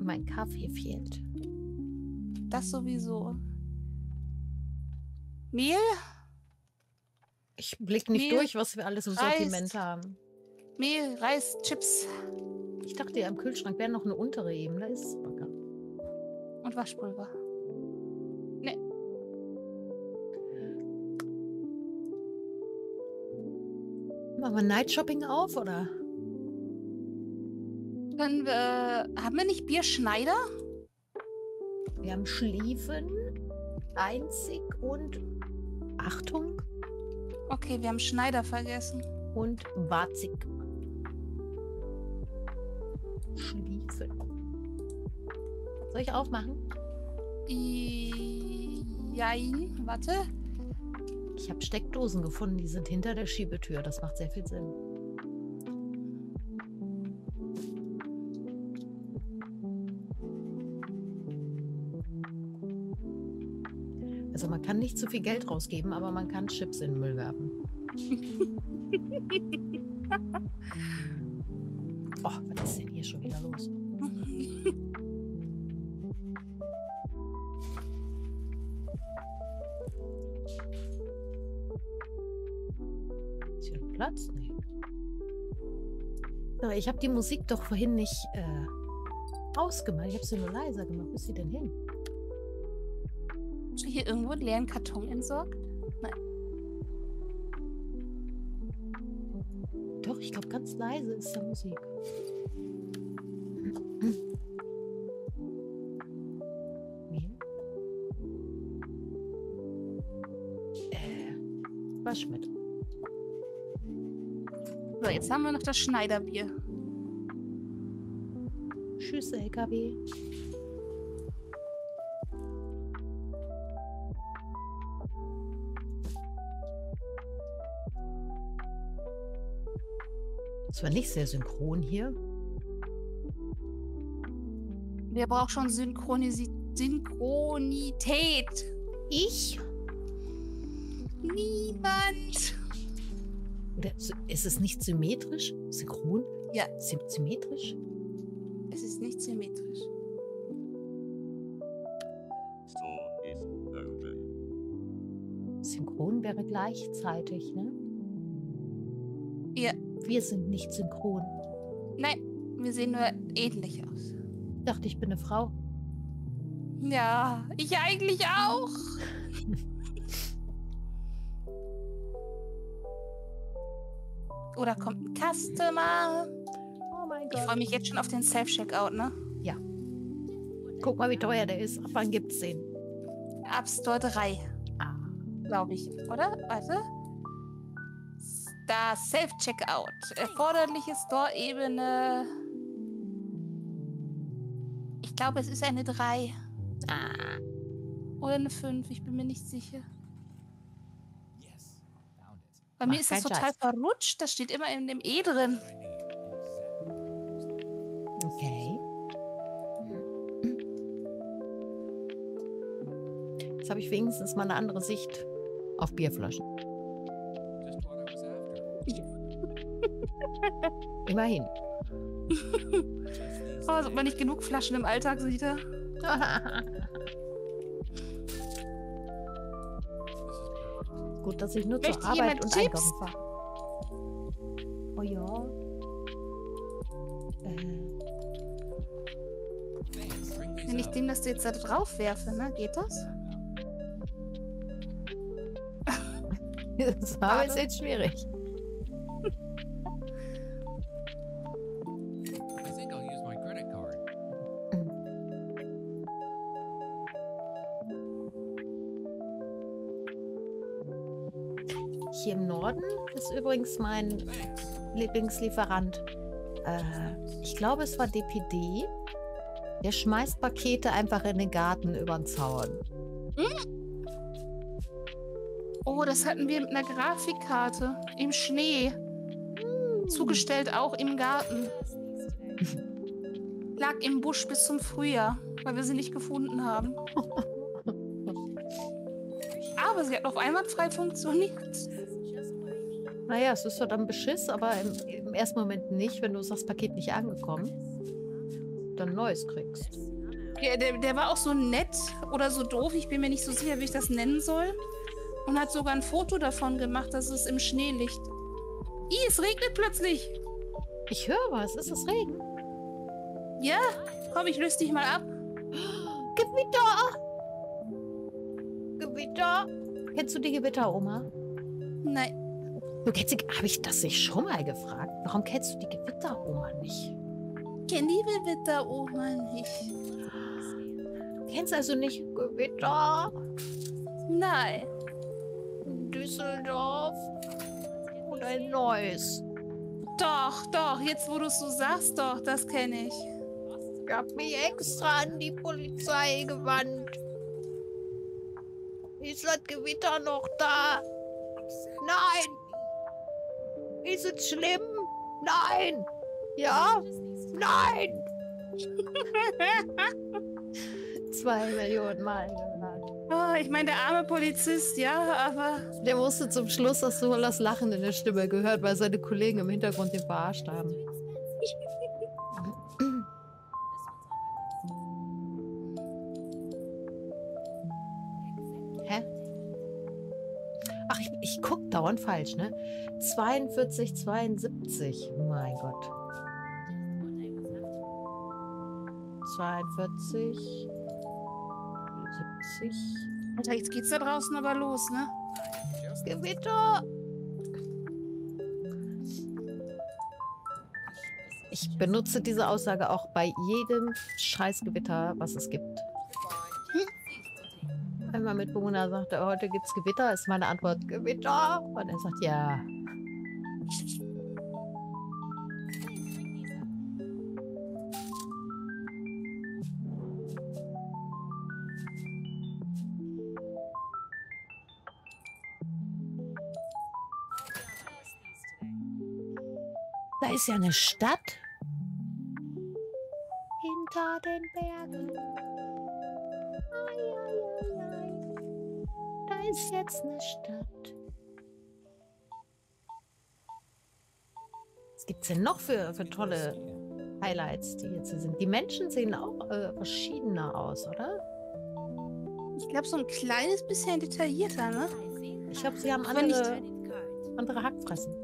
Mein Kaffee fehlt. Das sowieso. Mehl? Ich blicke nicht durch, was wir alles im Sortiment haben. Mehl, Reis, Chips. Ich dachte, am Kühlschrank wäre noch eine untere Ebene. Da ist es Bagger. Und Waschpulver. Ne. Machen wir Nightshopping auf, oder? Können wir, haben wir nicht Bierschneider? Wir haben Schlieffen, Einzig und Achtung. Okay, wir haben Schneider vergessen. Und Warzig. Schlieffen. Soll ich aufmachen? Jein, warte. Ich habe Steckdosen gefunden, die sind hinter der Schiebetür. Das macht sehr viel Sinn. Also man kann nicht zu viel Geld rausgeben, aber man kann Chips in den Müll werfen. Oh, was ist denn hier schon wieder los? Ist hier noch Platz? Nee. Aber ich habe die Musik doch vorhin nicht ausgemacht. Ich habe sie nur leiser gemacht. Wo ist sie denn hin? Hast du hier irgendwo einen leeren Karton entsorgt? Nein. Doch, ich glaube, ganz leise ist da Musik. Mehl? Waschmittel. So, jetzt haben wir noch das Schneiderbier. Tschüss, LKW. Das war nicht sehr synchron hier. Wer braucht schon Synchronität? Ich? Niemand. Oder ist es nicht symmetrisch? Synchron? Ja. Symmetrisch? Es ist nicht symmetrisch. So ist irgendwie. Synchron wäre gleichzeitig, ne? Ja. Wir sind nicht synchron. Nein, wir sehen nur ähnlich aus. Ich dachte, ich bin eine Frau. Ja, ich eigentlich auch. Oder kommt ein Customer? Oh mein Gott. Ich freue mich jetzt schon auf den Self-Checkout, ne? Ja. Guck mal, wie teuer der ist. Ab wann gibt's den? App Store 3. Ah. Glaube ich, oder? Warte. Da Self-Checkout. Erforderliche Store-Ebene. Ich glaube, es ist eine 3. Ah. Oder eine 5. Ich bin mir nicht sicher. Yes. Bei mir ist das total verrutscht. Das steht immer in dem E drin. Okay. Jetzt habe ich wenigstens mal eine andere Sicht auf Bierflaschen. Ja. Immerhin. Oh, als ob man nicht genug Flaschen im Alltag sieht. Gut, dass ich nur zur Arbeit und Einkaufen fahre. Oh ja. Wenn ich dem, dass du jetzt da drauf werfe, ne? Geht das? Das war jetzt echt schwierig. Hier im Norden ist übrigens mein Lieblingslieferant. Ich glaube, es war DPD. Der schmeißt Pakete einfach in den Garten über den Zaun. Oh, das hatten wir mit einer Grafikkarte. Im Schnee. Zugestellt auch im Garten. Lag im Busch bis zum Frühjahr, weil wir sie nicht gefunden haben. Aber sie hat auf einwandfrei funktioniert. Naja, es ist zwar dann Beschiss, aber im ersten Moment nicht, wenn du sagst, Paket nicht angekommen, dann Neues kriegst. Ja, der war auch so nett oder so doof, ich bin mir nicht so sicher, wie ich das nennen soll. Und hat sogar ein Foto davon gemacht, dass es im Schnee liegt. Ih, es regnet plötzlich. Ich höre was, ist das Regen? Ja, komm, ich löse dich mal ab. Gewitter! Gewitter. Kennst du die Gewitteroma? Nein. Du kennst die... Habe ich das nicht schon mal gefragt? Warum kennst du die Gewitteroma nicht? Ich kenne die Gewitteroma nicht. Du kennst also nicht Gewitter? Nein. Düsseldorf oder in Neuss? Doch. Jetzt, wo du es so sagst, doch, das kenne ich. Ich habe mich extra an die Polizei gewandt. Ist das Gewitter noch da? Nein! Ist es schlimm? Nein! Ja? Nein! 2 Millionen Mal. Oh, ich meine, der arme Polizist, ja, aber... Der musste zum Schluss auch so das Lachen in der Stimme gehört, weil seine Kollegen im Hintergrund den verarscht haben. Ach, ich gucke dauernd falsch, ne? 42, 72. Mein Gott. 42, 70. Alter, jetzt geht's da draußen aber los, ne? Gewitter! Ich benutze diese Aussage auch bei jedem Scheißgewitter, was es gibt. Wenn mein Mitbewohner sagt, heute gibt's Gewitter, ist meine Antwort Gewitter. Und er sagt ja. Da ist ja eine Stadt hinter den Bergen. Ist jetzt eine Stadt. Was gibt es denn noch für tolle Highlights, die jetzt hier sind? Die Menschen sehen auch verschiedener aus, oder? Ich glaube, so ein kleines bisschen detaillierter, ne? Ich glaube, sie haben andere Hackfressen.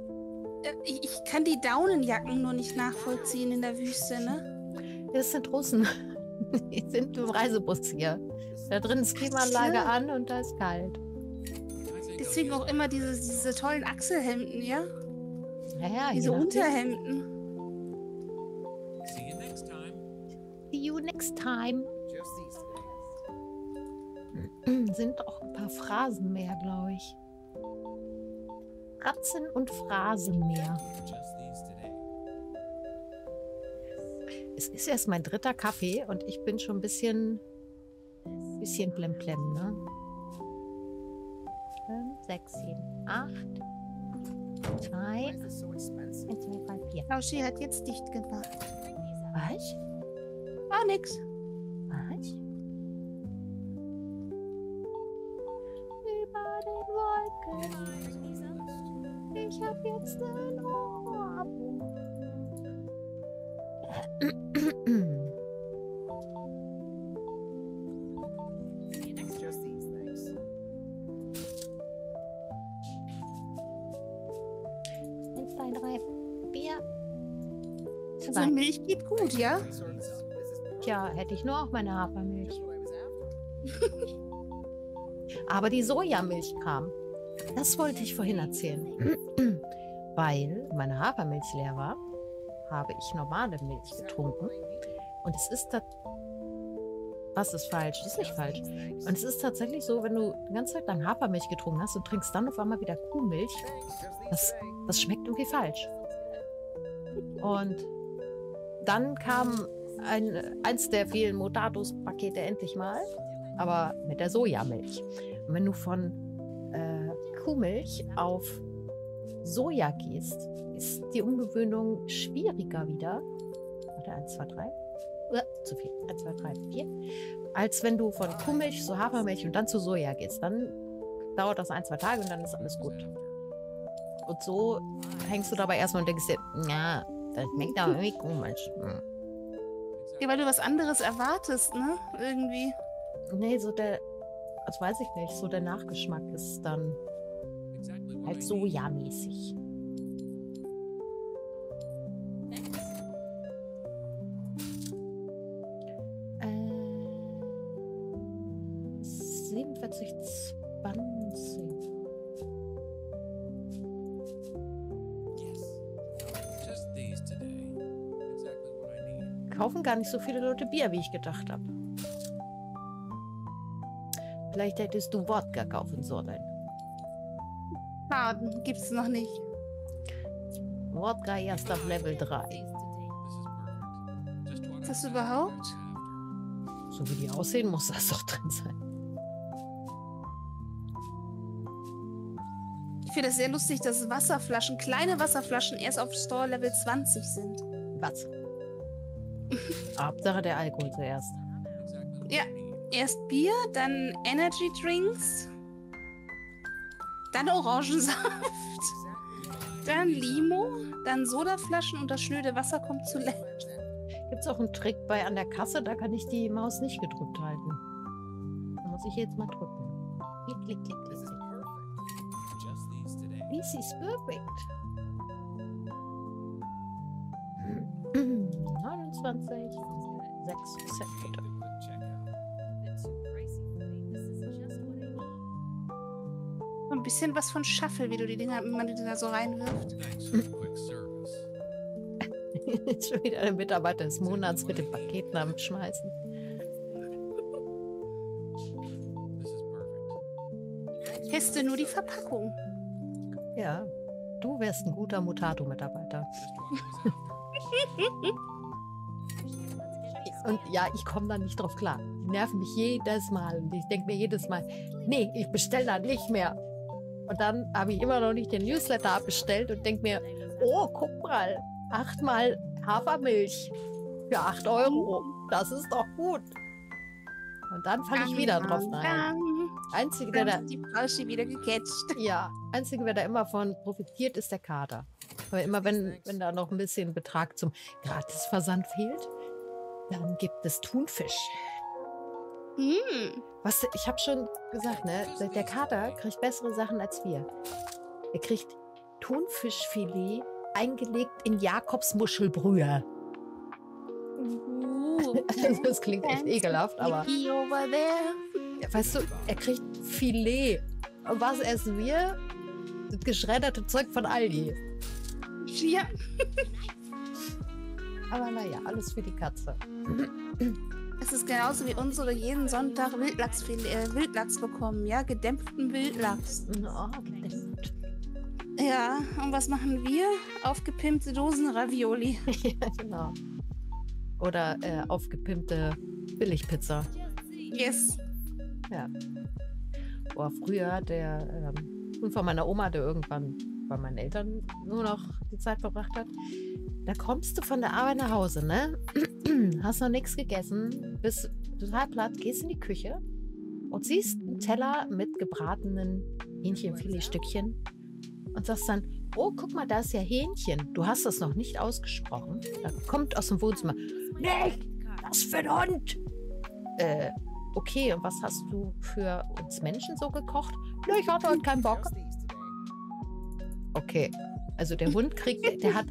Ich kann die Daunenjacken nur nicht nachvollziehen in der Wüste, ne? Das sind Russen. Die sind im Reisebus hier. Da drin ist Klimaanlage an und da ist kalt. Deswegen auch immer diese tollen Achselhemden, ja? Naja, diese Unterhemden. See you next time. See you next time. Sind auch ein paar Phrasen mehr, glaube ich. Ratzen und Phrasen mehr. Es ist erst mein 3. Kaffee und ich bin schon ein bisschen blemplem, ne? 5, 6, 7, 8, 9, 1, 2, 3, 4. Lauschi hat jetzt dicht gemacht. Was? War nix. Was? Über den Wolken. Ich ich habe jetzt einen Ohrwurm. Also Milch geht gut, ja? Tja, hätte ich nur auch meine Hafermilch. Aber die Sojamilch kam. Das wollte ich vorhin erzählen. Weil meine Hafermilch leer war, habe ich normale Milch getrunken. Und es ist das... Was ist falsch? Das ist nicht falsch. Und es ist tatsächlich so, wenn du eine ganze Zeit lang Hafermilch getrunken hast und trinkst dann auf einmal wieder Kuhmilch, das schmeckt irgendwie falsch. Und dann kam eins der vielen Motatus-Pakete endlich mal, aber mit der Sojamilch. Und wenn du von Kuhmilch auf Soja gehst, ist die Umgewöhnung schwieriger wieder. Warte, 1, 2, 3. Zu viel. 1, 2, 3, 4. Als wenn du von Kuhmilch zu Hafermilch und dann zu Soja gehst. Dann dauert das 1, 2 Tage und dann ist alles gut. Und so hängst du dabei erstmal und denkst dir, na, das schmeckt aber irgendwie komisch. Ja, weil du was anderes erwartest, ne? Irgendwie. Nee, so der, das weiß ich nicht, so der Nachgeschmack ist dann halt sojamäßig. Kaufen gar nicht so viele Leute Bier, wie ich gedacht habe. Vielleicht hättest du Wodka kaufen sollen. Schaden gibt's noch nicht. Wodka erst auf Level 3. Ist das überhaupt? So wie die aussehen, muss das doch drin sein. Ich finde es sehr lustig, dass Wasserflaschen, kleine Wasserflaschen, erst auf Store Level 20 sind. Was? Hauptsache der Alkohol zuerst. Ja, erst Bier, dann Energy Drinks, dann Orangensaft, dann Limo, dann Sodaflaschen und das schnöde Wasser kommt zuletzt. Gibt es auch einen Trick bei an der Kasse, da kann ich die Maus nicht gedrückt halten. Da muss ich jetzt mal drücken. Klick, klick, klick, klick. This is perfect. 29, 6 Cent bitte. Ein bisschen was von Shuffle, wie du die Dinger, wenn man die Dinger so reinwirft. Jetzt schon wieder der Mitarbeiter des Monats mit dem Paketen am Schmeißen. Teste nur die Verpackung. Ja, du wärst ein guter Mutato-Mitarbeiter. Und ja, ich komme da nicht drauf klar. Die nerven mich jedes Mal. Und ich denke mir jedes Mal, nee, ich bestelle da nicht mehr. Und dann habe ich immer noch nicht den Newsletter abbestellt und denke mir, oh, guck mal, 8 mal Hafermilch für 8 €. Das ist doch gut. Und dann falle ich wieder drauf rein. Einzige, der da immer von profitiert, ist der Kater. Weil immer, wenn da noch ein bisschen Betrag zum Gratisversand fehlt, dann gibt es Thunfisch. Mm. Was, ich habe schon gesagt, ne? Der Kater kriegt bessere Sachen als wir. Er kriegt Thunfischfilet eingelegt in Jakobsmuschelbrühe. Also das klingt echt ekelhaft, aber... Weißt du, er kriegt Filet. Und was essen wir? Das geschredderte Zeug von Aldi. Ja. Aber naja, alles für die Katze. Es ist genauso wie unsere jeden Sonntag Wildlachs bekommen, ja? Gedämpften Wildlachs. Oh, gedämpft. Ja, und was machen wir? Aufgepimpte Dosen Ravioli. Ja, genau. Oder aufgepimpte Billigpizza. Yes. Ja. Boah, früher hat der und von meiner Oma, der irgendwann bei meinen Eltern nur noch die Zeit verbracht hat. Da kommst du von der Arbeit nach Hause, ne? Hast noch nichts gegessen, bist total platt, gehst in die Küche und siehst einen Teller mit gebratenen Hähnchenfiletstückchen und sagst dann, Oh, guck mal, da ist ja Hähnchen. Du hast das noch nicht ausgesprochen. Da kommt aus dem Wohnzimmer. Nicht! Was für ein Hund! Okay, und was hast du für uns Menschen so gekocht? Nö, ich hatte heute keinen Bock. Okay, also der Hund kriegt, der hat,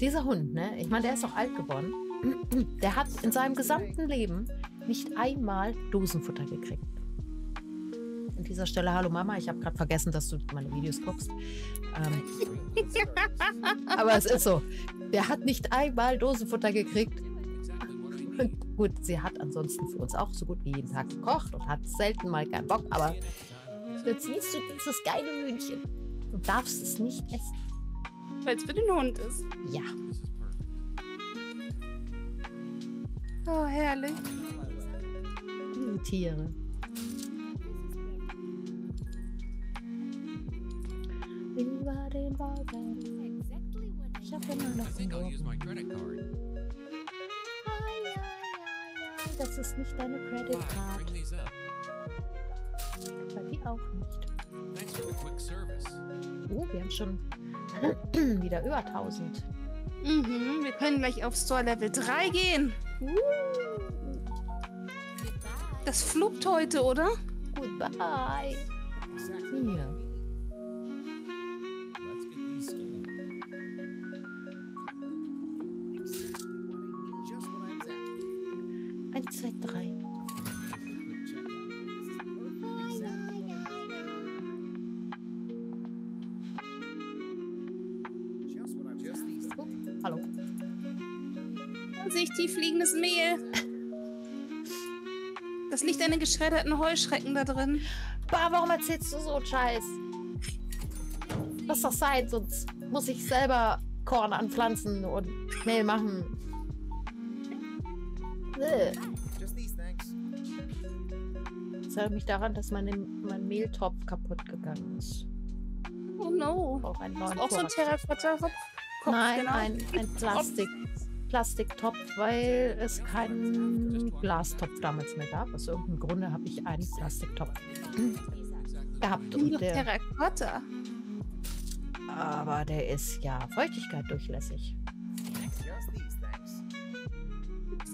dieser Hund, ne? Ich meine, der ist doch alt geworden. Der hat in seinem gesamten Leben nicht einmal Dosenfutter gekriegt. An dieser Stelle, hallo Mama, ich habe gerade vergessen, dass du meine Videos guckst. Aber es ist so, der hat nicht einmal Dosenfutter gekriegt. Gut, sie hat ansonsten für uns auch so gut wie jeden Tag gekocht und hat selten mal keinen Bock, aber jetzt siehst du dieses geile Hühnchen. Du darfst es nicht essen. Weil es für den Hund ist. Ja. Oh, herrlich. Die Tiere. Über den Wagen. Ich habe immer noch einen. Das ist nicht deine Credit Card. Aber die auch nicht. Oh, wir haben schon wieder über 1000. Mhm, wir können gleich auf Store Level 3 gehen. Das flugt heute, oder? Goodbye. Hier. Fliegendes Mehl. Das liegt an den geschredderten Heuschrecken da drin. Bah, warum erzählst du so einen Scheiß? Lass das sein, sonst muss ich selber Korn anpflanzen und Mehl machen. Das erinnert mich daran, dass mein Mehltopf kaputt gegangen ist. Oh no. Auch ein neuen Auch so ein Terrakotta-Kopf? Nein, genau. ein Plastiktopf, weil es keinen Glastopf damals mehr gab. Aus irgendeinem Grunde habe ich einen Plastiktopf gehabt. Und der Terrakotta. Aber der ist ja Feuchtigkeit durchlässig.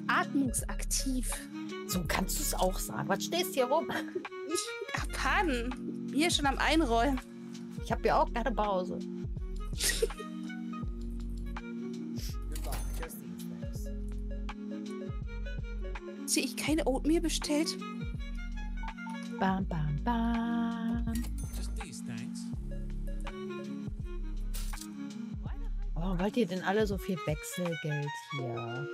Atmungsaktiv. So kannst du es auch sagen. Was stehst hier rum? Ich hab Paden. Hier schon am Einrollen. Ich habe ja auch gerade Pause. Sehe ich keine Oatmeal bestellt? Bam, bam, bam. Warum wollt ihr denn alle so viel Wechselgeld hier?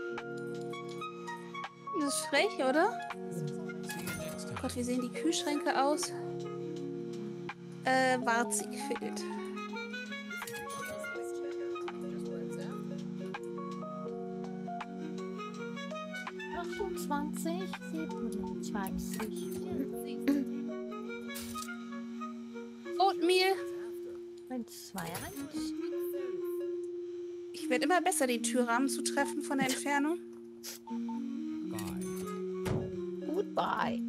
Das ist frech, oder? Oh Gott, wie sehen die Kühlschränke aus? Warzig fehlt. Oatmeal. 1, 2, 1. Ich werde immer besser, die Türrahmen zu treffen von der Entfernung. Bye. Goodbye.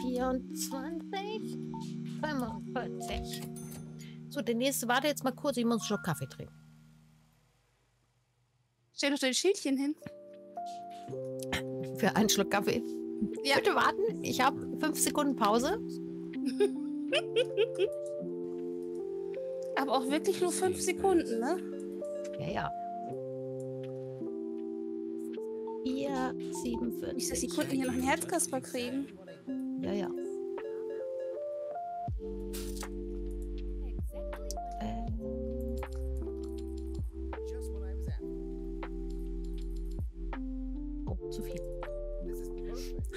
24, 45. So, der nächste, warte jetzt mal kurz, ich muss schon Kaffee trinken. Stell doch dein Schildchen hin. Für einen Schluck Kaffee. Ja. Bitte warten, ich habe 5 Sekunden Pause. Aber auch wirklich nur 5 Sekunden, ne? Ja, ja. 4, 47. Nicht, dass die Kunden hier noch einen Herzkasper kriegen. Ja, ja.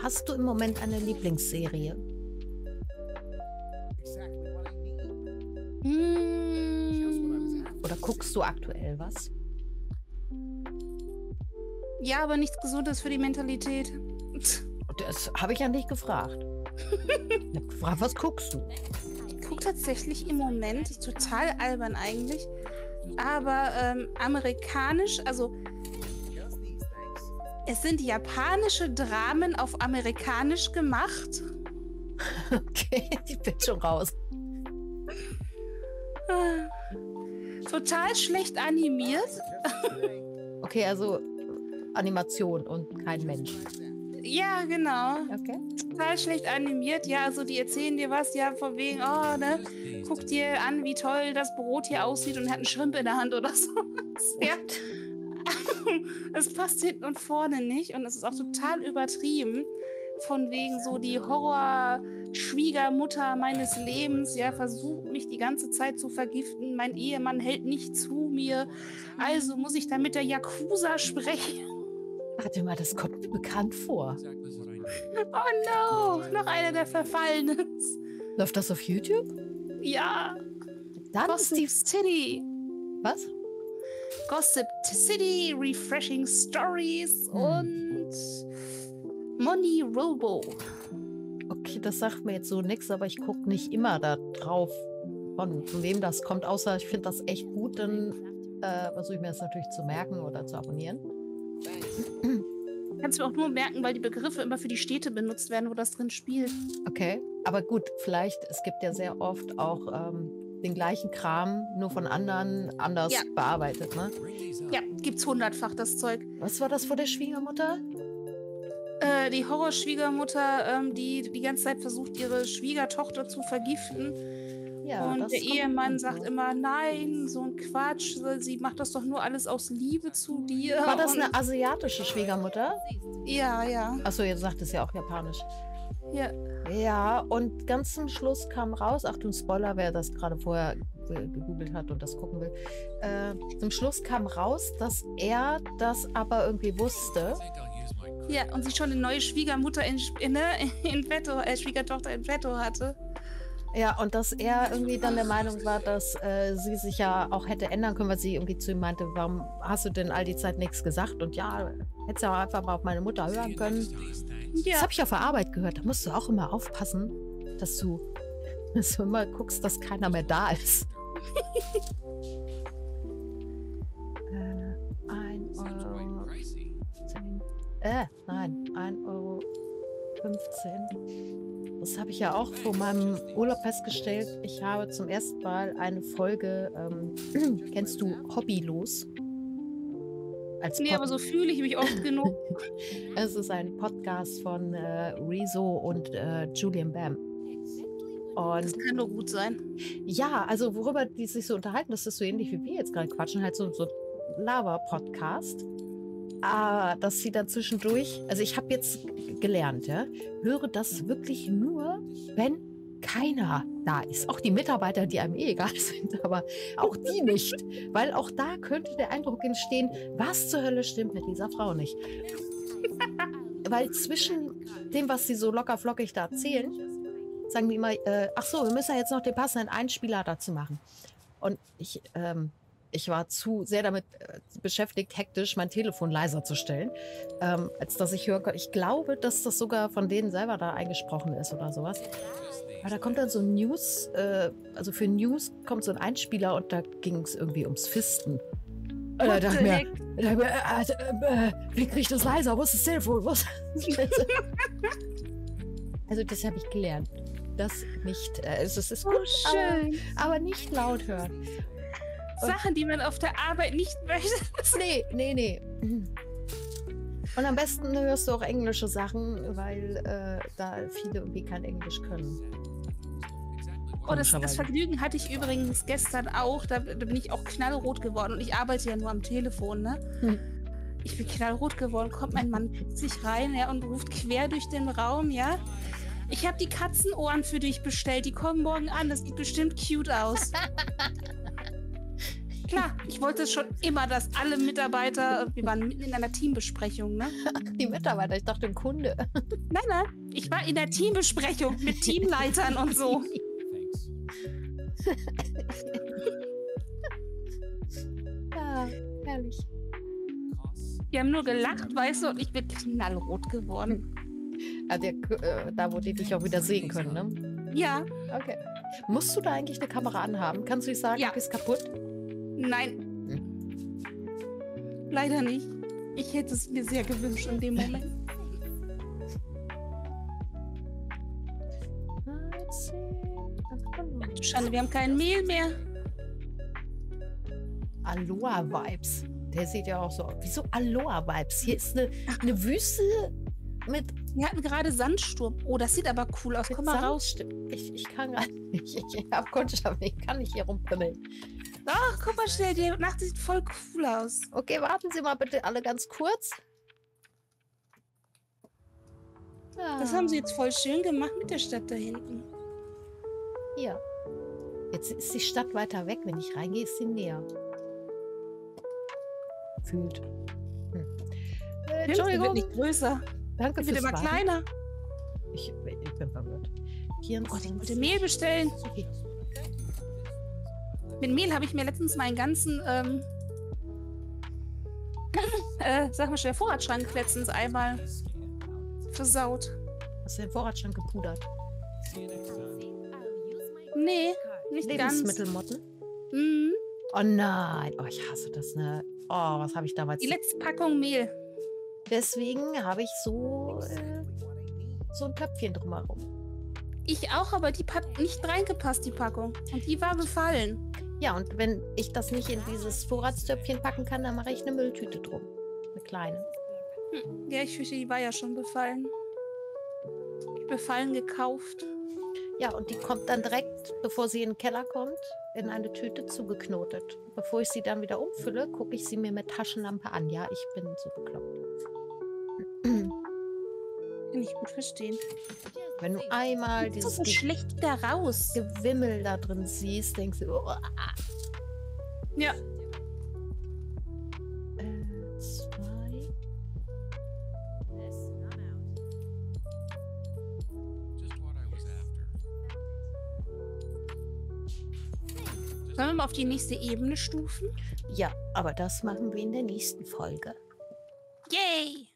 Hast du im Moment eine Lieblingsserie? Oder guckst du aktuell was? Ja, aber nichts Gesundes für die Mentalität. Das habe ich ja nicht gefragt. Ich habe gefragt, was guckst du? Ich gucke tatsächlich im Moment, total albern eigentlich, aber amerikanisch, also... Es sind japanische Dramen auf amerikanisch gemacht. Okay, ich bin schon raus. Total schlecht animiert. Okay, also Animation und kein Mensch. Ja, genau. Okay. Total schlecht animiert. Ja, also die erzählen dir was, ja, von wegen, oh, ne, guck dir an, wie toll das Brot hier aussieht und hat einen Schrimp in der Hand oder so. Ja. Das passt hinten und vorne nicht und es ist auch total übertrieben. Von wegen so die Horror-Schwiegermutter meines Lebens, ja, versucht mich die ganze Zeit zu vergiften, mein Ehemann hält nicht zu mir, also muss ich da mit der Yakuza sprechen. Warte mal, das kommt mir bekannt vor. Oh no, noch einer der Verfallenen. Läuft das auf YouTube? Ja. Dann Gossip ist City. Was? Gossip City, Refreshing Stories und Money Robo. Okay, das sagt mir jetzt so nichts, aber ich gucke nicht immer da drauf, von wem das kommt, außer ich finde das echt gut, dann versuche ich mir das natürlich zu merken oder zu abonnieren. Kannst du auch nur merken, weil die Begriffe immer für die Städte benutzt werden, wo das drin spielt. Okay, aber gut, vielleicht, es gibt ja sehr oft auch den gleichen Kram, nur von anderen anders bearbeitet, ne? Ja, gibt's 100-fach das Zeug. Was war das vor der Schwiegermutter? Die Horrorschwiegermutter, die die ganze Zeit versucht, ihre Schwiegertochter zu vergiften. Ja, und der Ehemann sagt immer, nein, so ein Quatsch, sie macht das doch nur alles aus Liebe zu dir. War das eine asiatische Schwiegermutter? Ja, ja. Achso, jetzt sagt es ja auch japanisch. Ja. Ja, und ganz zum Schluss kam raus, Achtung, Spoiler, wer das gerade vorher gegoogelt hat und das gucken will, zum Schluss kam raus, dass er das aber irgendwie wusste. Ja, und sie schon eine neue Schwiegermutter Schwiegertochter in petto hatte. Ja, und dass er irgendwie dann der Meinung war, dass sie sich ja auch hätte ändern können, weil sie irgendwie zu ihm meinte, warum hast du denn all die Zeit nichts gesagt? Und ja, hättest ja auch einfach mal auf meine Mutter hören können. Ja. Das habe ich auf der Arbeit gehört. Da musst du auch immer aufpassen, dass du immer guckst, dass keiner mehr da ist. 1 Euro. 10. Nein, 1,15 €. Das habe ich ja auch vor meinem Urlaub festgestellt. Ich habe zum ersten Mal eine Folge, kennst du Hobbylos? Als nee, aber so fühle ich mich oft genug. Es ist ein Podcast von Rezo und Julian Bam. Und das kann doch gut sein. Ja, also worüber die sich so unterhalten, das ist so ähnlich wie wir jetzt gerade quatschen, halt so ein Lava-Podcast. Ah, dass sie dann zwischendurch, also ich habe jetzt gelernt, ja, höre das wirklich nur, wenn keiner da ist. Auch die Mitarbeiter, die einem eh egal sind, aber auch die nicht. Weil auch da könnte der Eindruck entstehen, was zur Hölle stimmt mit dieser Frau nicht. Weil zwischen dem, was sie so locker flockig da erzählen, sagen die immer, ach so, wir müssen ja jetzt noch den passenden Einspieler dazu machen. Und ich war zu sehr damit beschäftigt, hektisch mein Telefon leiser zu stellen, als dass ich hören konnte. Ich glaube, dass das sogar von denen selber da eingesprochen ist oder sowas. Aber da kommt dann so ein News, also für News kommt so ein Einspieler und da ging es irgendwie ums Fisten. Und da dachte ich mir, wie kriege ich das leiser? Wo ist das Telefon? Wo ist das? Also das habe ich gelernt. Das nicht, es ist gut, schön. Aber nicht laut hören. Und Sachen, die man auf der Arbeit nicht möchte. Nee. Und am besten hörst du auch englische Sachen, weil da viele irgendwie kein Englisch können. Oh, das Vergnügen hatte ich übrigens gestern auch. Da bin ich auch knallrot geworden. Und ich arbeite ja nur am Telefon, ne? Ich bin knallrot geworden. Kommt mein Mann sich rein, ja, und ruft quer durch den Raum, ja? Ich habe die Katzenohren für dich bestellt. Die kommen morgen an. Das sieht bestimmt cute aus. Klar, ich wollte schon immer, dass alle Mitarbeiter, wir waren mitten in einer Teambesprechung, ne? Die Mitarbeiter, ich dachte ein Kunde. Nein, ich war in der Teambesprechung mit Teamleitern und so. Ja, herrlich. Wir haben nur gelacht, weißt du, und ich bin knallrot geworden. Also, da, wo die dich auch wieder sehen können, ne? Ja. Okay. Musst du da eigentlich eine Kamera anhaben? Kannst du nicht sagen, du bist kaputt? Nein. Leider nicht. Ich hätte es mir sehr gewünscht in dem Moment. 13. Ach du Scheiße, wir haben kein Mehl mehr. Aloha-Vibes. Der sieht ja auch so aus. Wieso Aloha-Vibes? Hier ist eine Wüste mit... Wir hatten gerade Sandsturm. Oh, das sieht aber cool aus. Komm mal raus. Ich kann gar nicht. Ich habe Kundschaft. Ich kann nicht hier rumpimmeln. Ach, guck mal schnell. Die Nacht sieht voll cool aus. Okay, warten Sie mal bitte alle ganz kurz. Ah. Das haben sie jetzt voll schön gemacht mit der Stadt da hinten. Hier. Jetzt ist die Stadt weiter weg. Wenn ich reingehe, ist sie näher. Fühlt. Hm. Entschuldigung. Wird nicht größer. Danke fürs Warten. Wird immer kleiner. Ich bin verwirrt. Oh, ich wollte Mehl bestellen. Okay. Mit Mehl habe ich mir letztens meinen ganzen sag mal schnell, Vorratsschrank letztens einmal versaut. Hast du den Vorratsschrank gepudert? Nee, nicht ganz. Lebensmittelmotten? Mhm. Oh nein, oh, ich hasse das, ne? Oh, was habe ich damals... Die letzte Packung Mehl. Deswegen habe ich so ein Köpfchen drumherum. Ich auch, aber die hat nicht reingepasst, die Packung. Und die war befallen. Ja, und wenn ich das nicht in dieses Vorratstöpfchen packen kann, dann mache ich eine Mülltüte drum. Eine kleine. Hm. Ja, ich fürchte, die war ja schon befallen. Befallen gekauft. Ja, und die kommt dann direkt, bevor sie in den Keller kommt, in eine Tüte zugeknotet. Bevor ich sie dann wieder umfülle, gucke ich sie mir mit Taschenlampe an. Ja, ich bin so bekloppt. Kann ich gut verstehen. Wenn du einmal dieses Gewimmel da drin siehst, denkst du, oh. Ja. 2. Sollen wir mal auf die nächste Ebene stufen? Ja, aber das machen wir in der nächsten Folge. Yay!